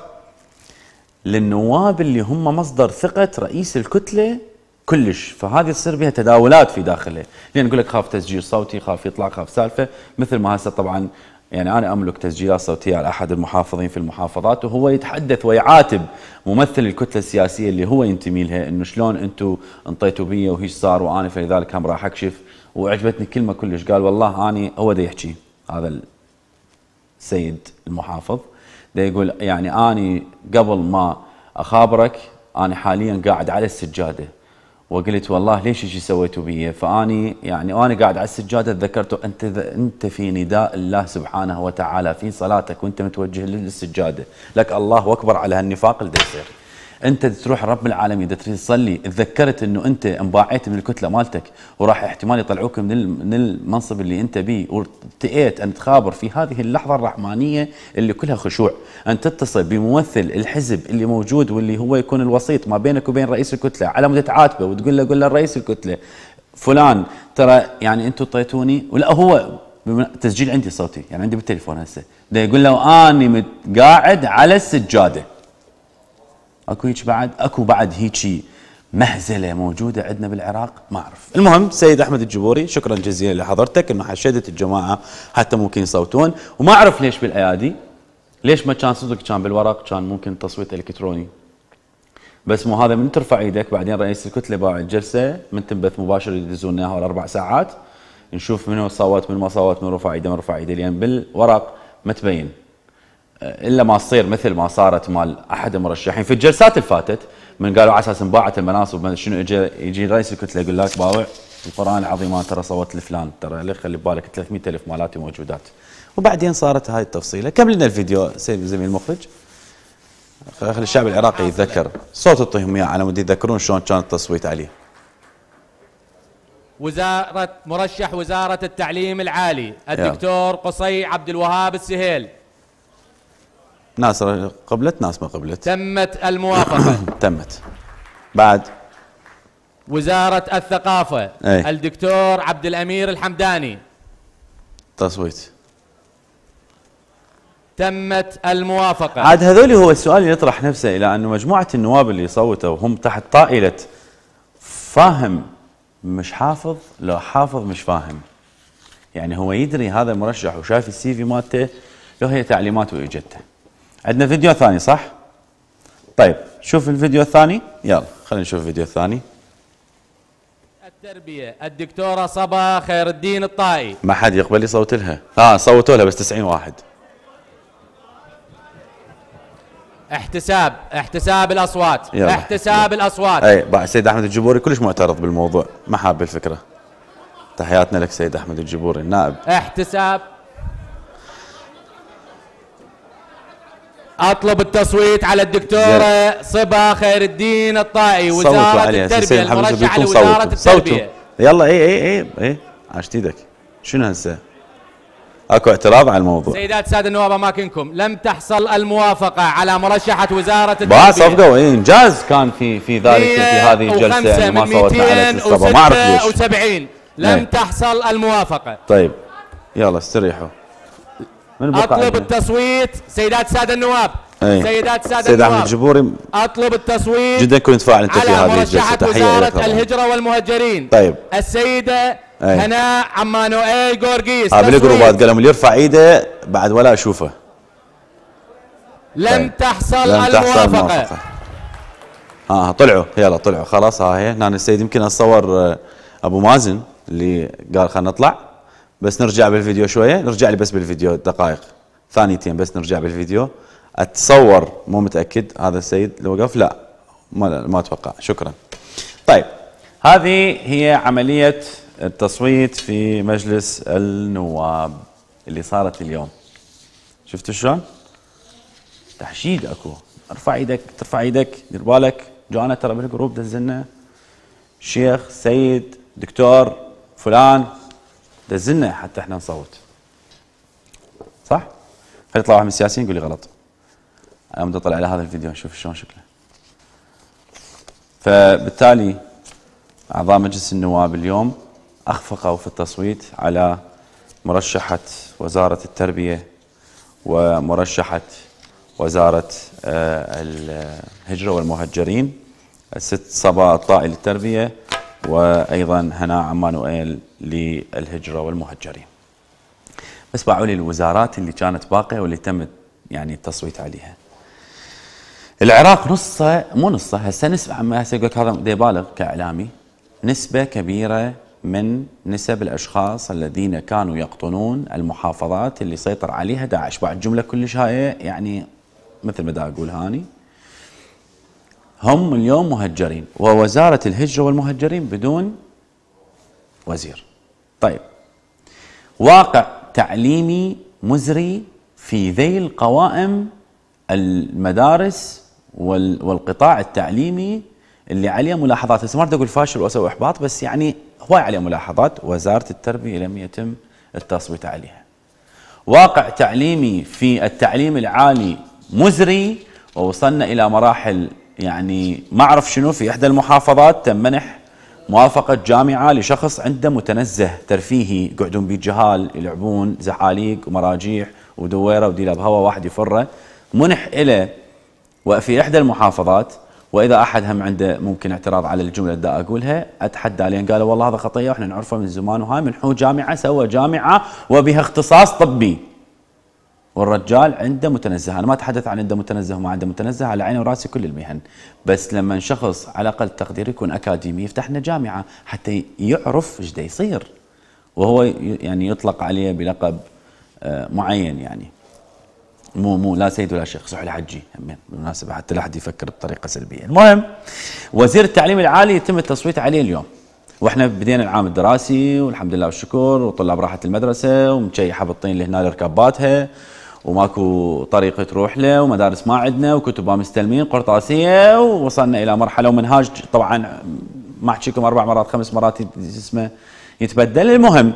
للنواب اللي هم مصدر ثقة رئيس الكتلة كلش، فهذه تصير بها تداولات في داخله، لأن يقول لك خاف تسجيل صوتي، خاف يطلع، خاف سالفة، مثل ما هسه طبعا يعني أنا أملك تسجيلات صوتية على أحد المحافظين في المحافظات، وهو يتحدث ويعاتب ممثل الكتلة السياسية اللي هو ينتمي لها، إنه شلون أنتم انطيتوا بي وهيش صار وأنا فلذلك هم راح أكشف. وعجبتني كلمة كلش، قال والله أني هو دا يحكي هذا السيد المحافظ دا يقول يعني أني قبل ما أخابرك أنا حاليا قاعد على السجادة، وقلت والله ليش شي سويتوا بي، فاني يعني وانا قاعد على السجاده تذكرته انت انت في نداء الله سبحانه وتعالى في صلاتك وانت متوجه للسجاده، لك الله اكبر على هالنفاق اللي يصير. انت تروح رب العالمين تريد تصلي، تذكرت انه انت انباعيت من الكتله مالتك وراح احتمال يطلعوك من من المنصب اللي انت بيه، وارتئيت ان تخابر في هذه اللحظه الرحمانيه اللي كلها خشوع، ان تتصل بممثل الحزب اللي موجود واللي هو يكون الوسيط ما بينك وبين رئيس الكتله على مود تعاتبه، وتقول له قول له رئيس الكتله فلان ترى يعني انتم طيتوني، ولا هو تسجيل عندي صوتي يعني عندي بالتليفون هسه، ده يقول له اني قاعد على السجاده. اكو هيك بعد، اكو بعد هيك مهزله موجوده عندنا بالعراق ما اعرف. المهم سيد احمد الجبوري شكرا جزيلا لحضرتك انه حشدت الجماعه حتى ممكن يصوتون، وما اعرف ليش بالايادي، ليش ما كان صدق كان بالورق كان ممكن تصويت الكتروني، بس مو هذا من ترفع ايدك بعدين رئيس الكتله باع الجلسه من تنبث مباشر يدزون لنا حوالي اربع ساعات نشوف منو صوت من ما صوت، من رفع ايده من رفع ايده، لان يعني بالورق ما تبين الا ما تصير مثل ما صارت مال احد المرشحين في الجلسات اللي فاتت، من قالوا على اساس انباعت المناصب شنو اجى يجي رئيس الكتله يقول لك باوع القران العظيم انا ترى صوت لفلان، ترى لا خلي ببالك ثلاثمئة ألف مالاتي موجودات. وبعدين صارت هاي التفصيله. كم لنا الفيديو سيد زميل المخرج؟ خلي الشعب العراقي يتذكر صوت الطهم اياه على مود يتذكرون شلون كان التصويت عليه. وزاره مرشح وزاره التعليم العالي الدكتور قصي عبد الوهاب السهيل. ناس قبلت ناس ما قبلت. تمت الموافقة. تمت. بعد وزارة الثقافة أي. الدكتور عبد الامير الحمداني. تصويت. تمت الموافقة. عاد هذول هو السؤال اللي يطرح نفسه، الى انه مجموعة النواب اللي صوتوا هم تحت طائلة فاهم مش حافظ، لو حافظ مش فاهم. يعني هو يدري هذا المرشح وشايف السي في مالته لو هي تعليمات واجته. عندنا فيديو ثاني صح؟ طيب شوف الفيديو الثاني، يلا خلينا نشوف الفيديو الثاني. التربية الدكتورة صبا خير الدين الطائي. ما حد يقبل يصوت لها، اه صوتوا لها بس تسعين واحد. احتساب احتساب الاصوات، يلا. احتساب يلا. الاصوات. اي بعد سيد احمد الجبوري كلش معترض بالموضوع، ما حاب الفكرة. تحياتنا لك سيد احمد الجبوري النائب. احتساب. اطلب التصويت على الدكتوره صبا خير الدين الطائي وزاره التربيه المرشحه لوزاره التربيه. يلا اي اي اي اي عشت ايدك. شنو هسه؟ اكو اعتراض على الموضوع. سيدات الساده النواب اماكنكم، لم تحصل الموافقه على مرشحه وزاره التربيه. بس صفقوا اي انجاز كان في في ذلك في هذه الجلسه ما صوتنا على الصبا ما اعرف ليش. مئتين وستة وسبعين لم ايه. تحصل الموافقه. طيب يلا استريحوا. اطلب التصويت سيدات الساده النواب. أيه. سيدات الساده سيد النواب. جبوري اطلب التصويت. جدا كنت فاعل انت في هذه الجلسه. تحيه وزاره الهجره والمهاجرين. طيب. السيده أيه. هناء عمانوئيل جورجيس. هذه الجروبات قالوا اللي يرفع ايده بعد ولا اشوفه. لم طيب. تحصل لم الموافقه. ها آه طلعوا يلا طلعوا خلاص ها هي هنا السيد يمكن اتصور ابو مازن اللي قال خلينا نطلع. بس نرجع بالفيديو شويه، نرجع لي بس بالفيديو دقائق ثانيتين بس نرجع بالفيديو. اتصور مو متاكد هذا السيد اللي وقف لا ما ما اتوقع. شكرا. طيب هذه هي عمليه التصويت في مجلس النواب اللي صارت اليوم. شفتوا شلون؟ تحشيد اكو، ارفع ايدك ترفع ايدك، دير بالك. جانا ترى بالجروب دزلنا شيخ سيد دكتور فلان دزلنا حتى احنا نصوت. صح؟ خلي يطلع واحد من السياسيين يقول لي غلط. انا بدي اطلع على هذا الفيديو نشوف شلون شكله. فبالتالي اعضاء مجلس النواب اليوم اخفقوا في التصويت على مرشحة وزارة التربية ومرشحة وزارة الهجرة والمهجرين الست صبا الطائي للتربية وايضا هناء عمانوئيل للهجره والمهجرين. بس باعوا لي الوزارات اللي كانت باقيه واللي تم يعني التصويت عليها. العراق نصه مو نصه هسه نسبه، هسه يقول لك هذا ديبالغ كاعلامي، نسبه كبيره من نسب الاشخاص الذين كانوا يقطنون المحافظات اللي سيطر عليها داعش. بعد جمله كلش هاي يعني مثل ما دا اقول هاني هم اليوم مهجرين ووزارة الهجرة والمهجرين بدون وزير. طيب واقع تعليمي مزري في ذيل قوائم المدارس والقطاع التعليمي اللي عليه ملاحظات. هسه ما اريد اقول فاشل واسوي احباط بس يعني هواي عليه ملاحظات. وزارة التربية لم يتم التصويت عليها. واقع تعليمي في التعليم العالي مزري ووصلنا الى مراحل يعني ما اعرف شنو. في احدى المحافظات تم منح موافقه جامعه لشخص عنده متنزه ترفيهي يقعدون بيه جهال يلعبون زعاليق ومراجيح ودويره وديله بهوا واحد يفره منح له وفي احدى المحافظات. واذا احد هم عنده ممكن اعتراض على الجمله اللي اقولها اتحدى لين قالوا والله هذا خطيه واحنا نعرفه من زمان وهاي منحوه جامعه سوى جامعه وبها اختصاص طبي والرجال عنده متنزه. انا ما اتحدث عن عنده متنزه وما عنده متنزه على عيني وراسي كل المهن، بس لما شخص على اقل تقدير يكون اكاديمي يفتح لنا جامعه حتى يعرف ايش دا يصير وهو يعني يطلق عليه بلقب معين يعني مو مو لا سيد ولا شيخ سحل حجي همين بالمناسبه حتى لا احد يفكر بطريقه سلبيه. المهم وزير التعليم العالي يتم التصويت عليه اليوم واحنا بدينا العام الدراسي والحمد لله والشكر والطلاب راحت المدرسه ومشيحه بالطين لهنا لركباتها وماكو طريقه تروح له ومدارس ما عندنا وكتبها مستلمين قرطاسيه ووصلنا الى مرحله ومنهاج طبعا ما احكيكم اربع مرات خمس مرات اسمه يتبدل. المهم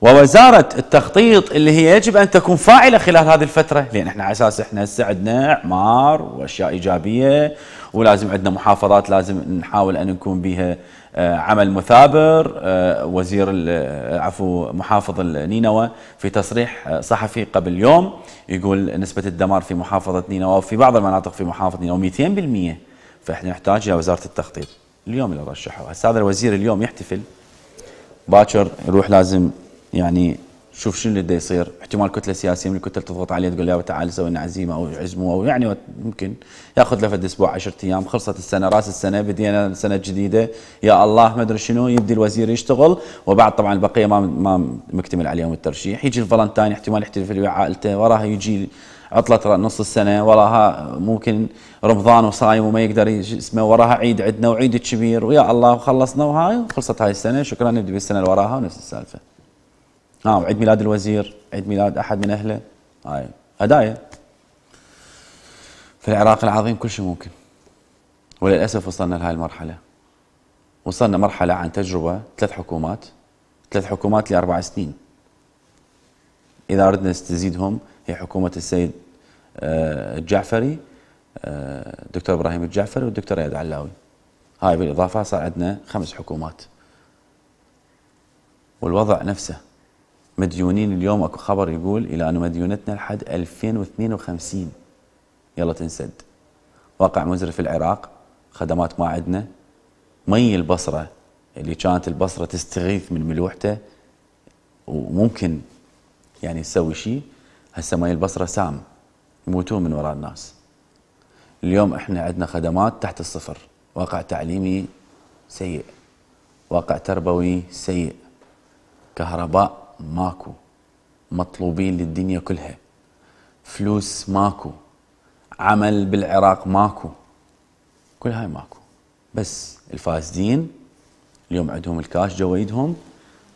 ووزاره التخطيط اللي هي يجب ان تكون فاعله خلال هذه الفتره لان احنا على اساس احنا هسه عندنا اعمار واشياء ايجابيه ولازم عندنا محافظات لازم نحاول ان نكون بها عمل مثابر. وزير عفوا محافظ نينوى في تصريح صحفي قبل يوم يقول نسبة الدمار في محافظة نينوى وفي بعض المناطق في محافظة نينوى مئتين بالمئة فاحنا نحتاج الى وزارة التخطيط. اليوم اللي رشحوها هسه هذا الوزير اليوم يحتفل باكر يروح لازم يعني شوف شنو اللي يصير، احتمال كتله سياسيه من الكتل تضغط عليه تقول له تعال سوي لنا عزيمه او عزمه او يعني ممكن ياخذ له فد اسبوع عشرة ايام، خلصت السنه راس السنه بدينا سنه جديده يا الله ما ادري شنو، يبدي الوزير يشتغل وبعد طبعا البقيه ما ما مكتمل عليهم الترشيح، يجي الفالنتاين احتمال يحتفل ويا عائلته، وراها يجي عطله نص السنه، وراها ممكن رمضان وصايم وما يقدر اسمه، وراها عيد عندنا وعيد الكبير ويا الله وخلصنا وهاي خلصت هاي السنه شكرا نبدي بالسنه اللي وراها ونفس السالفه. اه وعيد ميلاد الوزير، عيد ميلاد احد من اهله، هاي هدايا. في العراق العظيم كل شيء ممكن. وللاسف وصلنا لهاي المرحله. وصلنا مرحله عن تجربه ثلاث حكومات، ثلاث حكومات لاربع سنين. اذا اردنا نستزيدهم هي حكومه السيد الجعفري، الدكتور ابراهيم الجعفري والدكتور اياد علاوي. هاي بالاضافه صار عندنا خمس حكومات. والوضع نفسه. مديونين اليوم اكو خبر يقول الى انه مديونتنا لحد ألفين واثنين وخمسين يلا تنسد. واقع مزري في العراق، خدمات ما عندنا، مي البصره اللي كانت البصره تستغيث من ملوحته وممكن يعني تسوي شيء، هسه مي البصره سام يموتون من وراء الناس. اليوم احنا عندنا خدمات تحت الصفر، واقع تعليمي سيء، واقع تربوي سيء، كهرباء ماكو، مطلوبين للدنيا كلها، فلوس ماكو، عمل بالعراق ماكو، كل هاي ماكو. بس الفاسدين اليوم عندهم الكاش جويدهم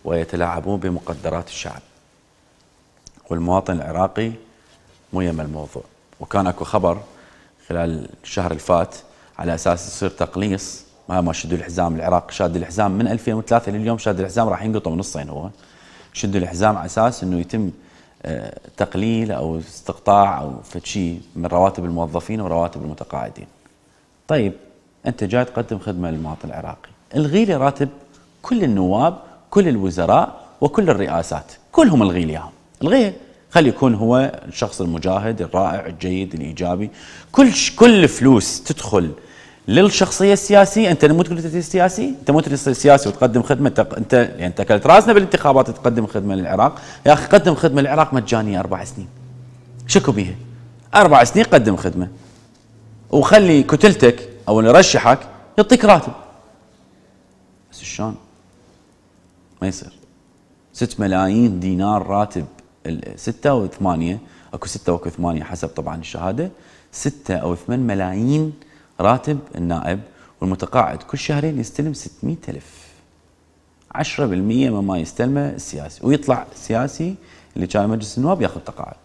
ويتلاعبون بمقدرات الشعب والمواطن العراقي مو يم الموضوع. وكان اكو خبر خلال الشهر الفات على اساس يصير تقليص، ما شدوا الحزام، العراق شاد الحزام من ألفين وثلاثة لليوم، شاد الحزام راح ينقطوا نصين، هو شدوا الحزام على اساس انه يتم تقليل او استقطاع او شيء من رواتب الموظفين ورواتب المتقاعدين. طيب انت جاي تقدم خدمه للمواطن العراقي، الغي لي راتب كل النواب، كل الوزراء وكل الرئاسات، كلهم الغي لي اياهم، الغيه، خلي يكون هو الشخص المجاهد الرائع الجيد الايجابي، كل كل فلوس تدخل للشخصيه السياسيه، انت مو تقول انت سياسي، انت مو تصير سياسي وتقدم خدمه، انت يعني انت اكلت راسنا بالانتخابات تقدم خدمه للعراق، يا اخي قدم خدمه للعراق مجانيه اربع سنين. شكو بيها؟ اربع سنين قدم خدمه. وخلي كتلتك او اللي رشحك يعطيك راتب. بس شلون؟ ما يصير. ستة ملايين دينار راتب، ستة او ثمانية، اكو ستة واكو ثمانية حسب طبعا الشهاده، ستة او ثمانية ملايين راتب النائب، والمتقاعد كل شهرين يستلم ستمئة ألف، عشرة بالمئة مما يستلمه السياسي، ويطلع السياسي اللي كان مجلس النواب ياخذ تقاعد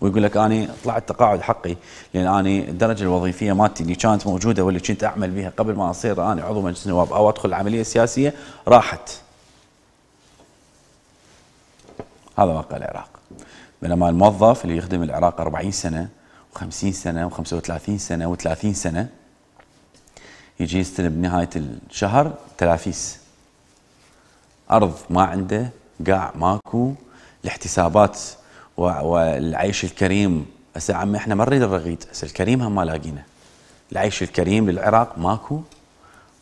ويقول لك أنا طلعت تقاعد حقي، لأن أنا الدرجة الوظيفية مالتي اللي كانت موجودة واللي كنت أعمل بها قبل ما أصير أنا عضو مجلس النواب أو أدخل العملية السياسية راحت. هذا واقع العراق. بينما الموظف اللي يخدم العراق أربعين سنة خمسين سنة وخمسة وثلاثين سنة وثلاثين سنة يجي يستلم بنهاية الشهر تلافيس، أرض ما عنده، قاع ماكو، الاحتسابات والعيش الكريم. هسه عمي احنا ما نريد الرغيد، هسه الكريم هم ما لاقينا، العيش الكريم للعراق ماكو،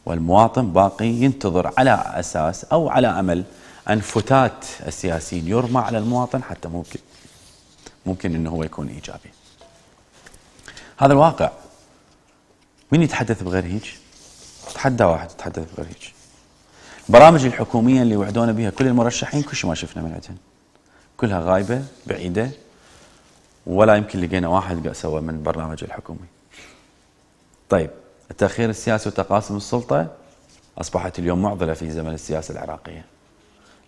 والمواطن باقي ينتظر على أساس أو على أمل أن فتات السياسيين يرمى على المواطن حتى ممكن ممكن أنه هو يكون إيجابي. هذا الواقع. من يتحدث بغير هيج؟ تحدى واحد يتحدث بغير هيج. البرامج الحكوميه اللي وعدونا بها كل المرشحين كل شيء ما شفنا من عندهم. كلها غايبه، بعيده، ولا يمكن لقينا واحد سوى من البرنامج الحكومي. طيب، التأخير السياسي وتقاسم السلطه اصبحت اليوم معضله في زمن السياسه العراقيه.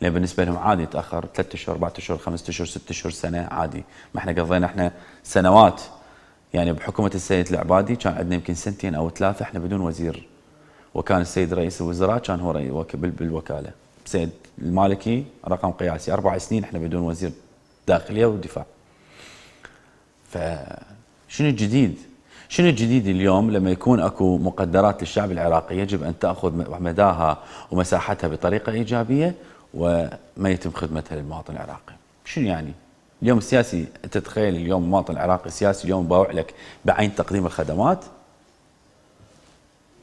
لأن بالنسبة لهم عادي يتأخر ثلاثة اشهر، أربعة اشهر، خمسة اشهر، ستة اشهر، سنه عادي، ما احنا قضينا احنا سنوات. يعني بحكومة السيد العبادي كان عندنا يمكن سنتين أو ثلاثة احنا بدون وزير، وكان السيد رئيس الوزراء كان هو بالوكالة. السيد المالكي رقم قياسي، أربع سنين احنا بدون وزير داخلية ودفاع. فشنو الجديد؟ شنو الجديد اليوم لما يكون اكو مقدرات للشعب العراقي يجب أن تأخذ مداها ومساحتها بطريقة إيجابية وما يتم خدمتها للمواطن العراقي. شنو يعني؟ اليوم السياسي، انت تتخيل اليوم المواطن العراقي السياسي اليوم باوع لك بعين تقديم الخدمات؟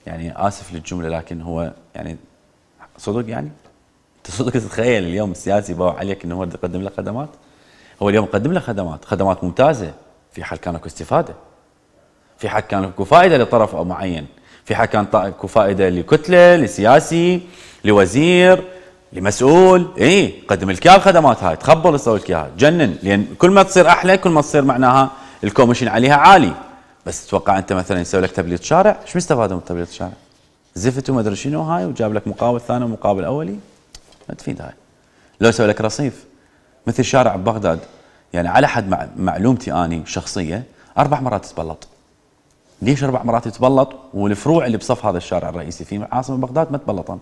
يعني اسف للجمله لكن هو يعني صدق يعني صدق تتخيل اليوم السياسي باوع عليك انه هو يقدم له خدمات؟ هو اليوم قدم له خدمات، خدمات ممتازه، في حال كان اكو استفاده. في حال كان اكو فائده لطرف او معين، في حال كان اكو فائده لكتله، لسياسي، لوزير، لمسؤول، اي قدم لك اياها الخدمات هاي، تخبل يسوي لك اياها، جنن، لان كل ما تصير احلى كل ما تصير معناها الكوميشن عليها عالي. بس تتوقع انت مثلا يسوي لك تبليط شارع، ايش مستفاده من تبليط شارع؟ زفت وما ادري شنو هاي وجاب لك مقاول ثاني ومقابل اولي، ما تفيد هاي. لو سوى لك رصيف مثل شارع ببغداد، يعني على حد معلومتي اني شخصيه اربع مرات تتبلط. ليش اربع مرات يتبلط والفروع اللي بصف هذا الشارع الرئيسي في عاصمه بغداد ما تبلطن؟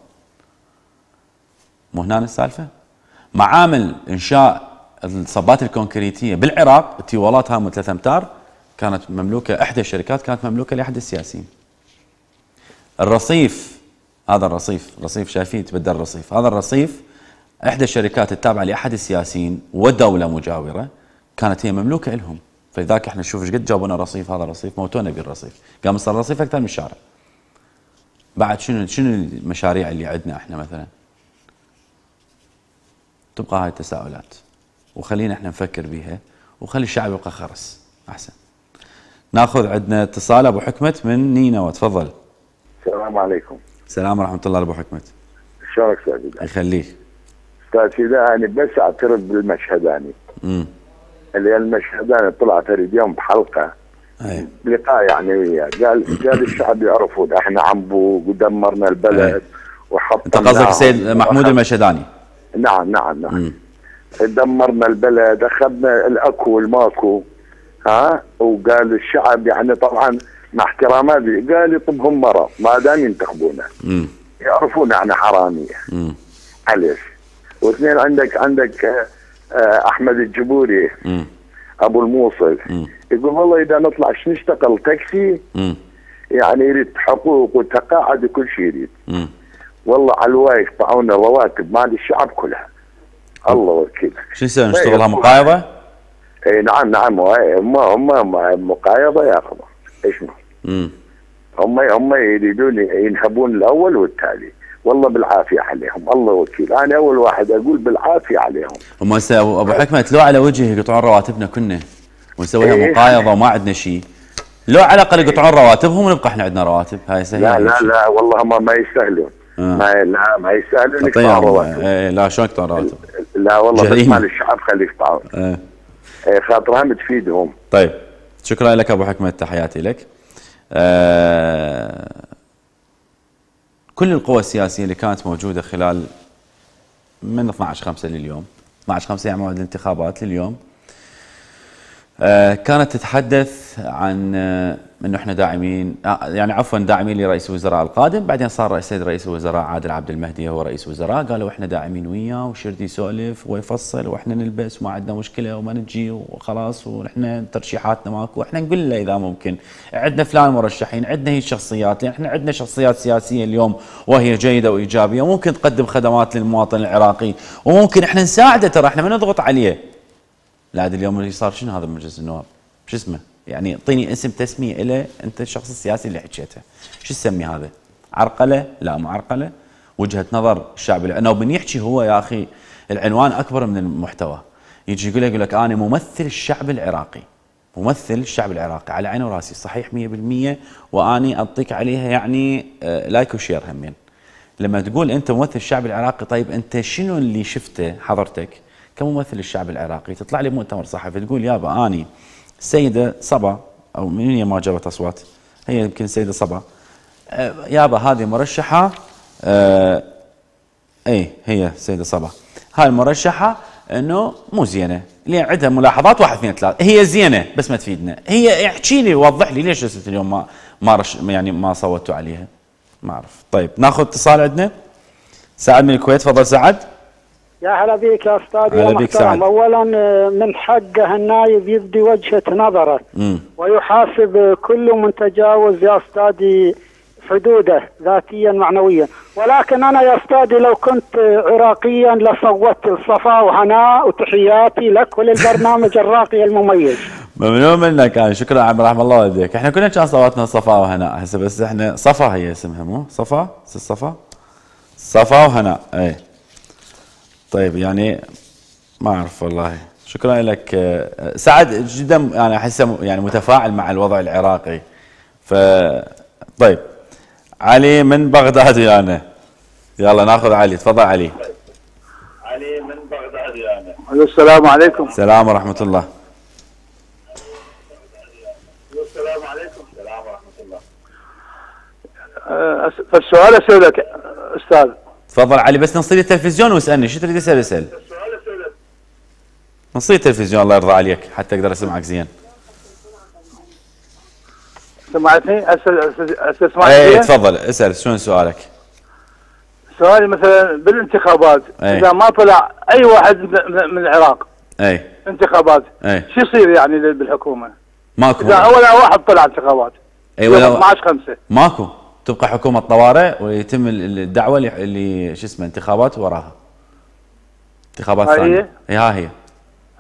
مو هنا السالفه؟ معامل انشاء الصبات الكونكريتيه بالعراق، التيولات هامه ثلاثة امتار كانت مملوكه، احدى الشركات كانت مملوكه لاحد السياسيين. الرصيف، هذا الرصيف، رصيف شايفين تبدل الرصيف، هذا الرصيف احدى الشركات التابعه لاحد السياسيين ودوله مجاوره كانت هي مملوكه لهم، فلذاك احنا نشوف ايش قد جابونا رصيف، هذا الرصيف موتونا بالرصيف، قام صار الرصيف اكثر من الشارع. بعد شنو شنو المشاريع اللي عندنا احنا مثلا؟ تبقى هاي التساؤلات وخلينا احنا نفكر بيها وخلي الشعب يبقى خرس احسن. ناخذ عندنا اتصال ابو حكمت من نينوى، تفضل. السلام عليكم. السلام ورحمه الله. ابو حكمت شلونك استاذ فداء؟ يخليك استاذ فداء، انا بس اعترف بالمشهداني. امم اللي المشهداني طلع فريد يوم بحلقه أيه. لقاء يعني وياه، قال قال الشعب يعرفون احنا عنبو ودمرنا البلد أيه. وحطمناهم. انت قصدك السيد محمود المشهداني؟ نعم نعم نعم مم. دمرنا البلد، اخذنا الاكو والماكو، ها، وقال الشعب يعني طبعا مع احتراماتي قال يطبهم مرض ما دام ينتخبونه يعرفون احنا حراميه عليش. واثنين عندك عندك احمد الجبوري مم. ابو الموصل مم. يقول والله اذا نطلع شو نشتغل تاكسي، يعني يريد حقوق وتقاعد وكل شيء يريد. مم. والله على الواي يقطعون الرواتب مال الشعب كلها. الله وكيلك. شو نسوي؟ نشتغلها مقايضه؟ اي نعم نعم هم هم مقايضه ياخذوا. ايش امم هم هم يريدون ينهبون الاول والتالي، والله بالعافيه عليهم، الله وكيل، انا اول واحد اقول بالعافيه عليهم. هم هسه ابو حكمه لو على وجهه يقطعون رواتبنا كنا ونسويها إيه؟ مقايضه وما عندنا شيء. لو على الاقل يقطعون إيه؟ رواتبهم ونبقى احنا عندنا رواتب، هاي سهله. لا لا لا والله هم ما يستاهلون. آه. ما لا ما يسالون يقطعوا رواتب. ايه لا شلون يقطعوا رواتب؟ لا والله بس مال الشعب خليه يقطعون. ايه ايه خاطرها بتفيدهم. طيب شكرا لك ابو حكمه، تحياتي لك. آه كل القوى السياسيه اللي كانت موجوده خلال من اثنعش خمسة لليوم، اثنعش خمسة يعني موعد الانتخابات لليوم، آه كانت تتحدث عن آه انه احنا داعمين، يعني عفوا داعمين لرئيس الوزراء القادم، بعدين صار السيد رئيس الوزراء عادل عبد المهدي هو رئيس وزراء، قالوا احنا داعمين وياه وشردي يسولف ويفصل واحنا نلبس وما عندنا مشكله وما نجي وخلاص ونحن ترشيحاتنا ماكو، احنا نقول له اذا ممكن عندنا فلان مرشحين، عندنا هي شخصيات، لان احنا عندنا شخصيات سياسيه اليوم وهي جيده وايجابيه وممكن تقدم خدمات للمواطن العراقي وممكن احنا نساعده، ترى احنا ما نضغط عليه. لا هذا اليوم اللي صار شنو هذا مجلس النواب؟ شو اسمه؟ يعني اعطيني اسم تسميه له انت الشخص السياسي اللي حكيته، شو تسمي هذا؟ عرقله؟ لا مو عرقله، وجهه نظر الشعب، لانه من يحكي هو يا اخي العنوان اكبر من المحتوى، يجي يقول لك يقول لك انا ممثل الشعب العراقي، ممثل الشعب العراقي على عيني وراسي صحيح مية بالمية واني اعطيك عليها يعني لايك وشير همين. لما تقول انت ممثل الشعب العراقي، طيب انت شنو اللي شفته حضرتك كممثل الشعب العراقي؟ تطلع لي مؤتمر صحفي تقول يابا اني السيدة صبا، أو من هي ما جابت أصوات؟ هي يمكن السيدة صبا. أه يابا هذه مرشحة، أه أي هي السيدة صبا، هاي المرشحة أنه مو زينة، اللي عندها ملاحظات واحد اثنين ثلاثة، هي زينة بس ما تفيدنا، هي احكي لي وضح لي ليش جلست اليوم ما ما رش يعني ما صوتوا عليها؟ ما أعرف. طيب ناخذ اتصال عندنا سعد من الكويت، تفضل سعد. يا هلا بيك يا استاذ يا محترم. اولا من حقه النايب يبدي وجهه نظره م. ويحاسب كل من تجاوز يا استاذي حدوده ذاتيا معنويا، ولكن انا يا استاذي لو كنت عراقيا لصوت لصفا وهناء، وتحياتي لك وللبرنامج الراقي المميز. ممنون منك انا، شكرا عم رحم الله والديك. احنا كلنا كان صوتنا صفا وهناء هسه، بس احنا صفا هي اسمها مو صفا؟ صفا صفا وهناء اي طيب يعني ما اعرف والله. شكرا لك سعد، جدا انا احسه يعني متفاعل مع الوضع العراقي. ف طيب علي من بغداد ويانا، يلا ناخذ علي. تفضل علي. علي من بغداد ويانا. السلام عليكم. السلام ورحمه الله. السلام عليكم. السلام ورحمه الله. فالسؤال اسالك استاذ. تفضل علي، بس نصير التلفزيون واسالني شو تريد تسال. اسال نصير التلفزيون الله يرضى عليك حتى اقدر اسمعك زين. سمعتني؟ اسال اسال سمعتني؟ اي تفضل اسال. شنو سؤالك؟ سؤالي مثلا بالانتخابات أي. اذا ما طلع اي واحد من العراق اي انتخابات اي شو يصير يعني بالحكومه؟ ماكو. اذا ولا واحد طلع انتخابات اي ولا معاش خمسه ماكو، تبقى حكومه طوارئ ويتم الدعوه اللي شو اسمه انتخابات وراها. انتخابات ثانيه هي ها هي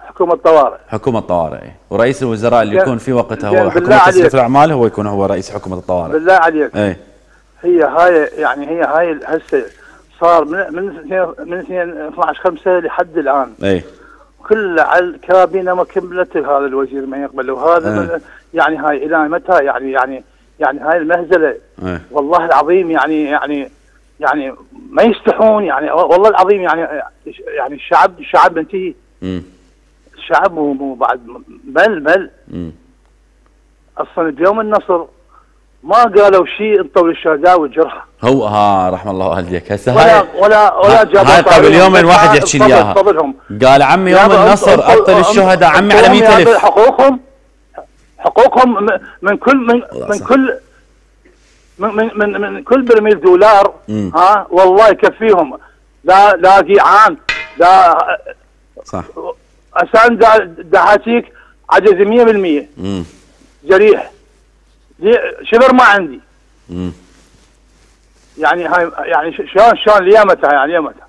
حكومة طوارئ. حكومة طوارئ ورئيس الوزراء اللي يكون في وقتها هو حكومة تصريف الأعمال، هو يكون هو رئيس حكومة الطوارئ. بالله عليك. اي هي هاي يعني هي هاي هسه صار من من من اثنين عشر خمسة لحد الآن. اي كل على الكابينة ما كملت، هذا الوزير ما يقبل وهذا يعني هاي إلى متى يعني يعني يعني هاي المهزلة. أي. والله العظيم يعني يعني يعني ما يستحون يعني والله العظيم يعني يعني الشعب الشعب منتهي. امم الشعب مو بعد بل بل مم. اصلا بيوم النصر ما قالوا شيء انطوا للشهداء والجرحى. هو ها رحم الله والديك هسه ولا ولا ولا جابوا هاي قبل يومين واحد يحكي لي اياها، قال عمي يوم النصر اعطي للشهداء عمي على مئة ألف حقوقهم حقوقهم من كل من من كل من من من كل برميل دولار مم. ها والله يكفيهم، لا لا جيعان لا صح عشان دعاتيك عجز مئة بالمئة جريح شبر ما عندي. مم. يعني هاي يعني شلون شلون ليامتها يعني ليامتها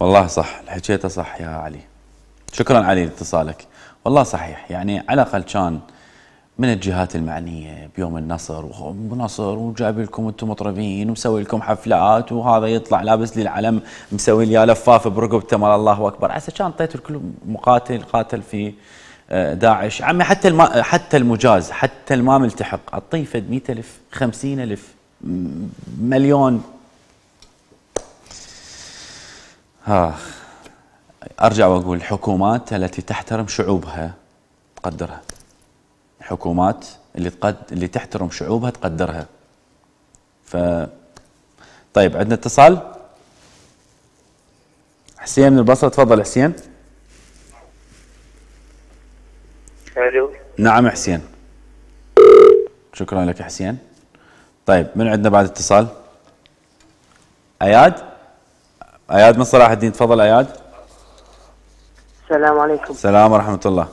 والله صح حكيته صح يا علي. شكرا علي لاتصالك. والله صحيح يعني على الاقل كان من الجهات المعنيه بيوم النصر ونصر وجايب لكم انتم مطربين ومسوي لكم حفلات وهذا يطلع لابس لي العلم مسوي لي لفافه برقبته مال الله اكبر، هسه كان طيت الكل مقاتل قاتل في داعش عمي حتى الما حتى المجاز حتى الما ملتحق اعطيه فد مئة ألف خمسين ألف مليون. ها ارجع واقول الحكومات التي تحترم شعوبها تقدرها، حكومات اللي تقد... اللي تحترم شعوبها تقدرها. ف طيب عندنا اتصال. حسين من البصرة، تفضل حسين. الو. نعم حسين. شكرا لك حسين. طيب من عندنا بعد اتصال؟ اياد؟ اياد من صلاح الدين، تفضل اياد. السلام عليكم. السلام ورحمة الله.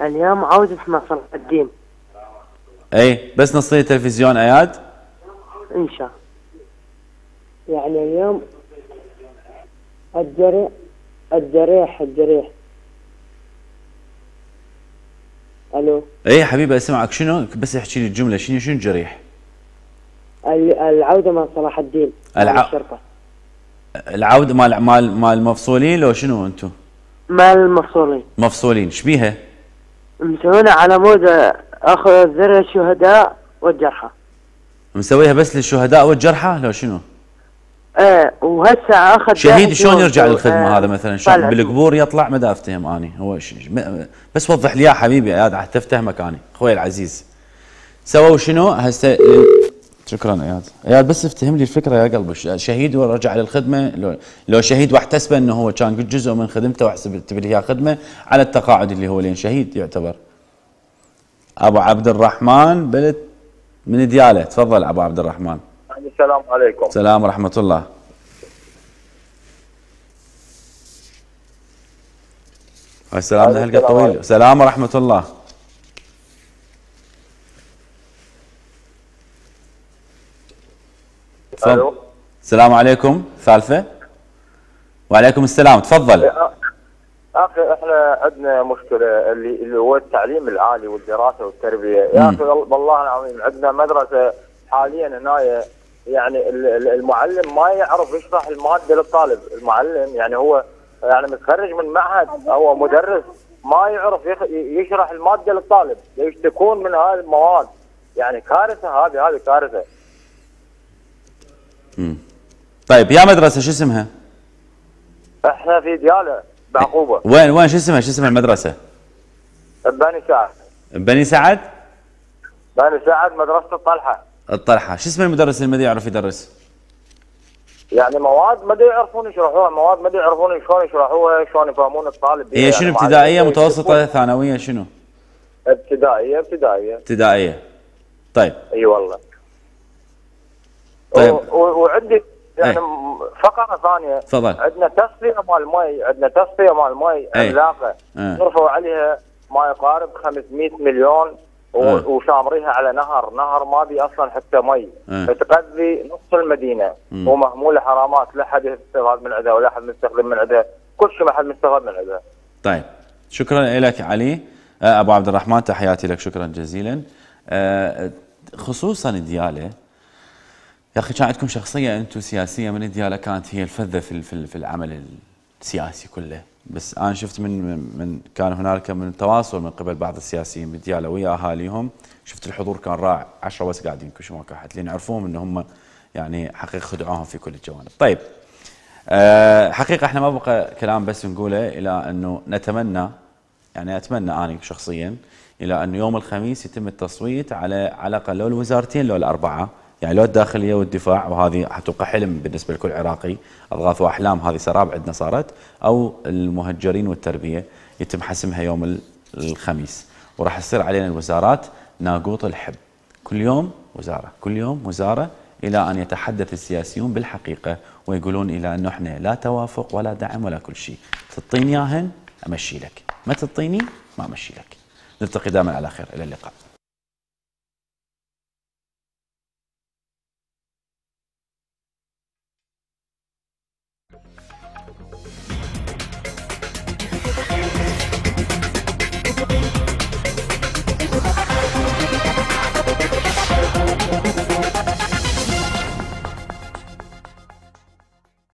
اليوم عاوز اسمع صلاح الدين. اي بس نصلي التلفزيون اياد؟ ان شاء الله. يعني اليوم الجريح الجريح الجريح الو. اي حبيبي اسمعك، شنو بس احكي لي الجمله شنو شنو الجريح؟ العوده مع صلاح الدين الع... الشرطه. العوده مال مال مال مفصولين لو شنو انتم؟ مال مفصولين. مفصولين شبيها؟ مسوينا على مود اخذ زر الشهداء والجرحى. مسويها بس للشهداء والجرحى لو شنو؟ ايه وهسه اخذ شهيد شلون يرجع للخدمه آه هذا مثلا شلون بالقبور يطلع ما افتهم اني هو بس وضح لي يا حبيبي اياد حتى افتهمك اني اخوي العزيز. سووا شنو هسه؟ شكرا اياد. اياد بس افتهم لي الفكره يا قلبي، شهيد ورجع للخدمه لو, لو شهيد واحتسبه انه هو كان جزء من خدمته واحسب تبي هي خدمه على التقاعد اللي هو لين شهيد يعتبر. ابو عبد الرحمن بلد من دياله، تفضل ابو عبد الرحمن. السلام عليكم. السلام ورحمه الله. السلام عليكم الحلقه طويله. السلام ورحمه الله. الو. السلام عليكم. سالفه. وعليكم السلام. تفضل. اخي احنا عندنا مشكله اللي, اللي هو التعليم العالي والدراسه والتربيه، يا اخي والله العظيم عندنا مدرسه حاليا هنايا يعني المعلم ما يعرف يشرح الماده للطالب، المعلم يعني هو يعني متخرج من معهد او مدرس ما يعرف يشرح الماده للطالب، يشتكون من هذه المواد، يعني كارثه، هذه هذه كارثه. امم طيب يا مدرسه شو اسمها؟ احنا في دياله بعقوبه. وين وين شو اسمها؟ شو اسم المدرسه؟ بني سعد. بني سعد؟ بني سعد مدرسه الطلحه. الطلحه، شو اسم المدرس اللي ما يعرف يدرس؟ يعني مواد ما يعرفون يشرحوها، مواد ما يعرفون شلون يشرحوها، شلون يفهمون الطالب. هي شنو ابتدائيه متوسطه ثانويه شنو؟ ابتدائيه ابتدائيه. ابتدائيه. طيب. اي أيوة والله. طيب. وعندي يعني أي. فقره ثانيه. تفضل. عندنا تصفيه مال المي، عندنا تصفيه مال المي عملاقه نرفع عليها ما يقارب خمسمئة مليون أه. وشامريها على نهر، نهر ما بي اصلا حتى مي، أه. تغذي نص المدينه م. ومهموله حرامات، لا حد يستفاد من عندها ولا حد مستخدم من عندها، كل شيء ما حد مستفاد من عندها. طيب شكرا لك علي ابو عبد الرحمن، تحياتي لك، شكرا جزيلا. خصوصا دياله يا اخي، كان عندكم شخصيه انتم سياسيه من دياله كانت هي الفذه في في العمل السياسي كله، بس انا شفت من من كان هنالك من التواصل من قبل بعض السياسيين بدياله ويا اهاليهم، شفت الحضور كان رائع، عشرة بس قاعدين كل شيء واحد لين عرفوهم ان هم يعني حقيقه خدعوهم في كل الجوانب. طيب أه حقيقه احنا ما بقى كلام بس نقوله الى انه نتمنى، يعني اتمنى انا شخصيا الى انه يوم الخميس يتم التصويت على على الاقل لو الوزارتين لو الاربعه، يعني لو الداخليه والدفاع، وهذه حتوقع حلم بالنسبه لكل عراقي، اضغاث واحلام هذه سراب عندنا صارت، او المهجرين والتربيه يتم حسمها يوم الخميس، وراح تصير علينا الوزارات ناقوط الحب، كل يوم وزاره كل يوم وزاره، الى ان يتحدث السياسيون بالحقيقه ويقولون الى انه احنا لا توافق ولا دعم ولا كل شيء، تعطيني ياهن امشي لك، ما تعطيني ما امشي لك. نلتقي دائما على خير، الى اللقاء.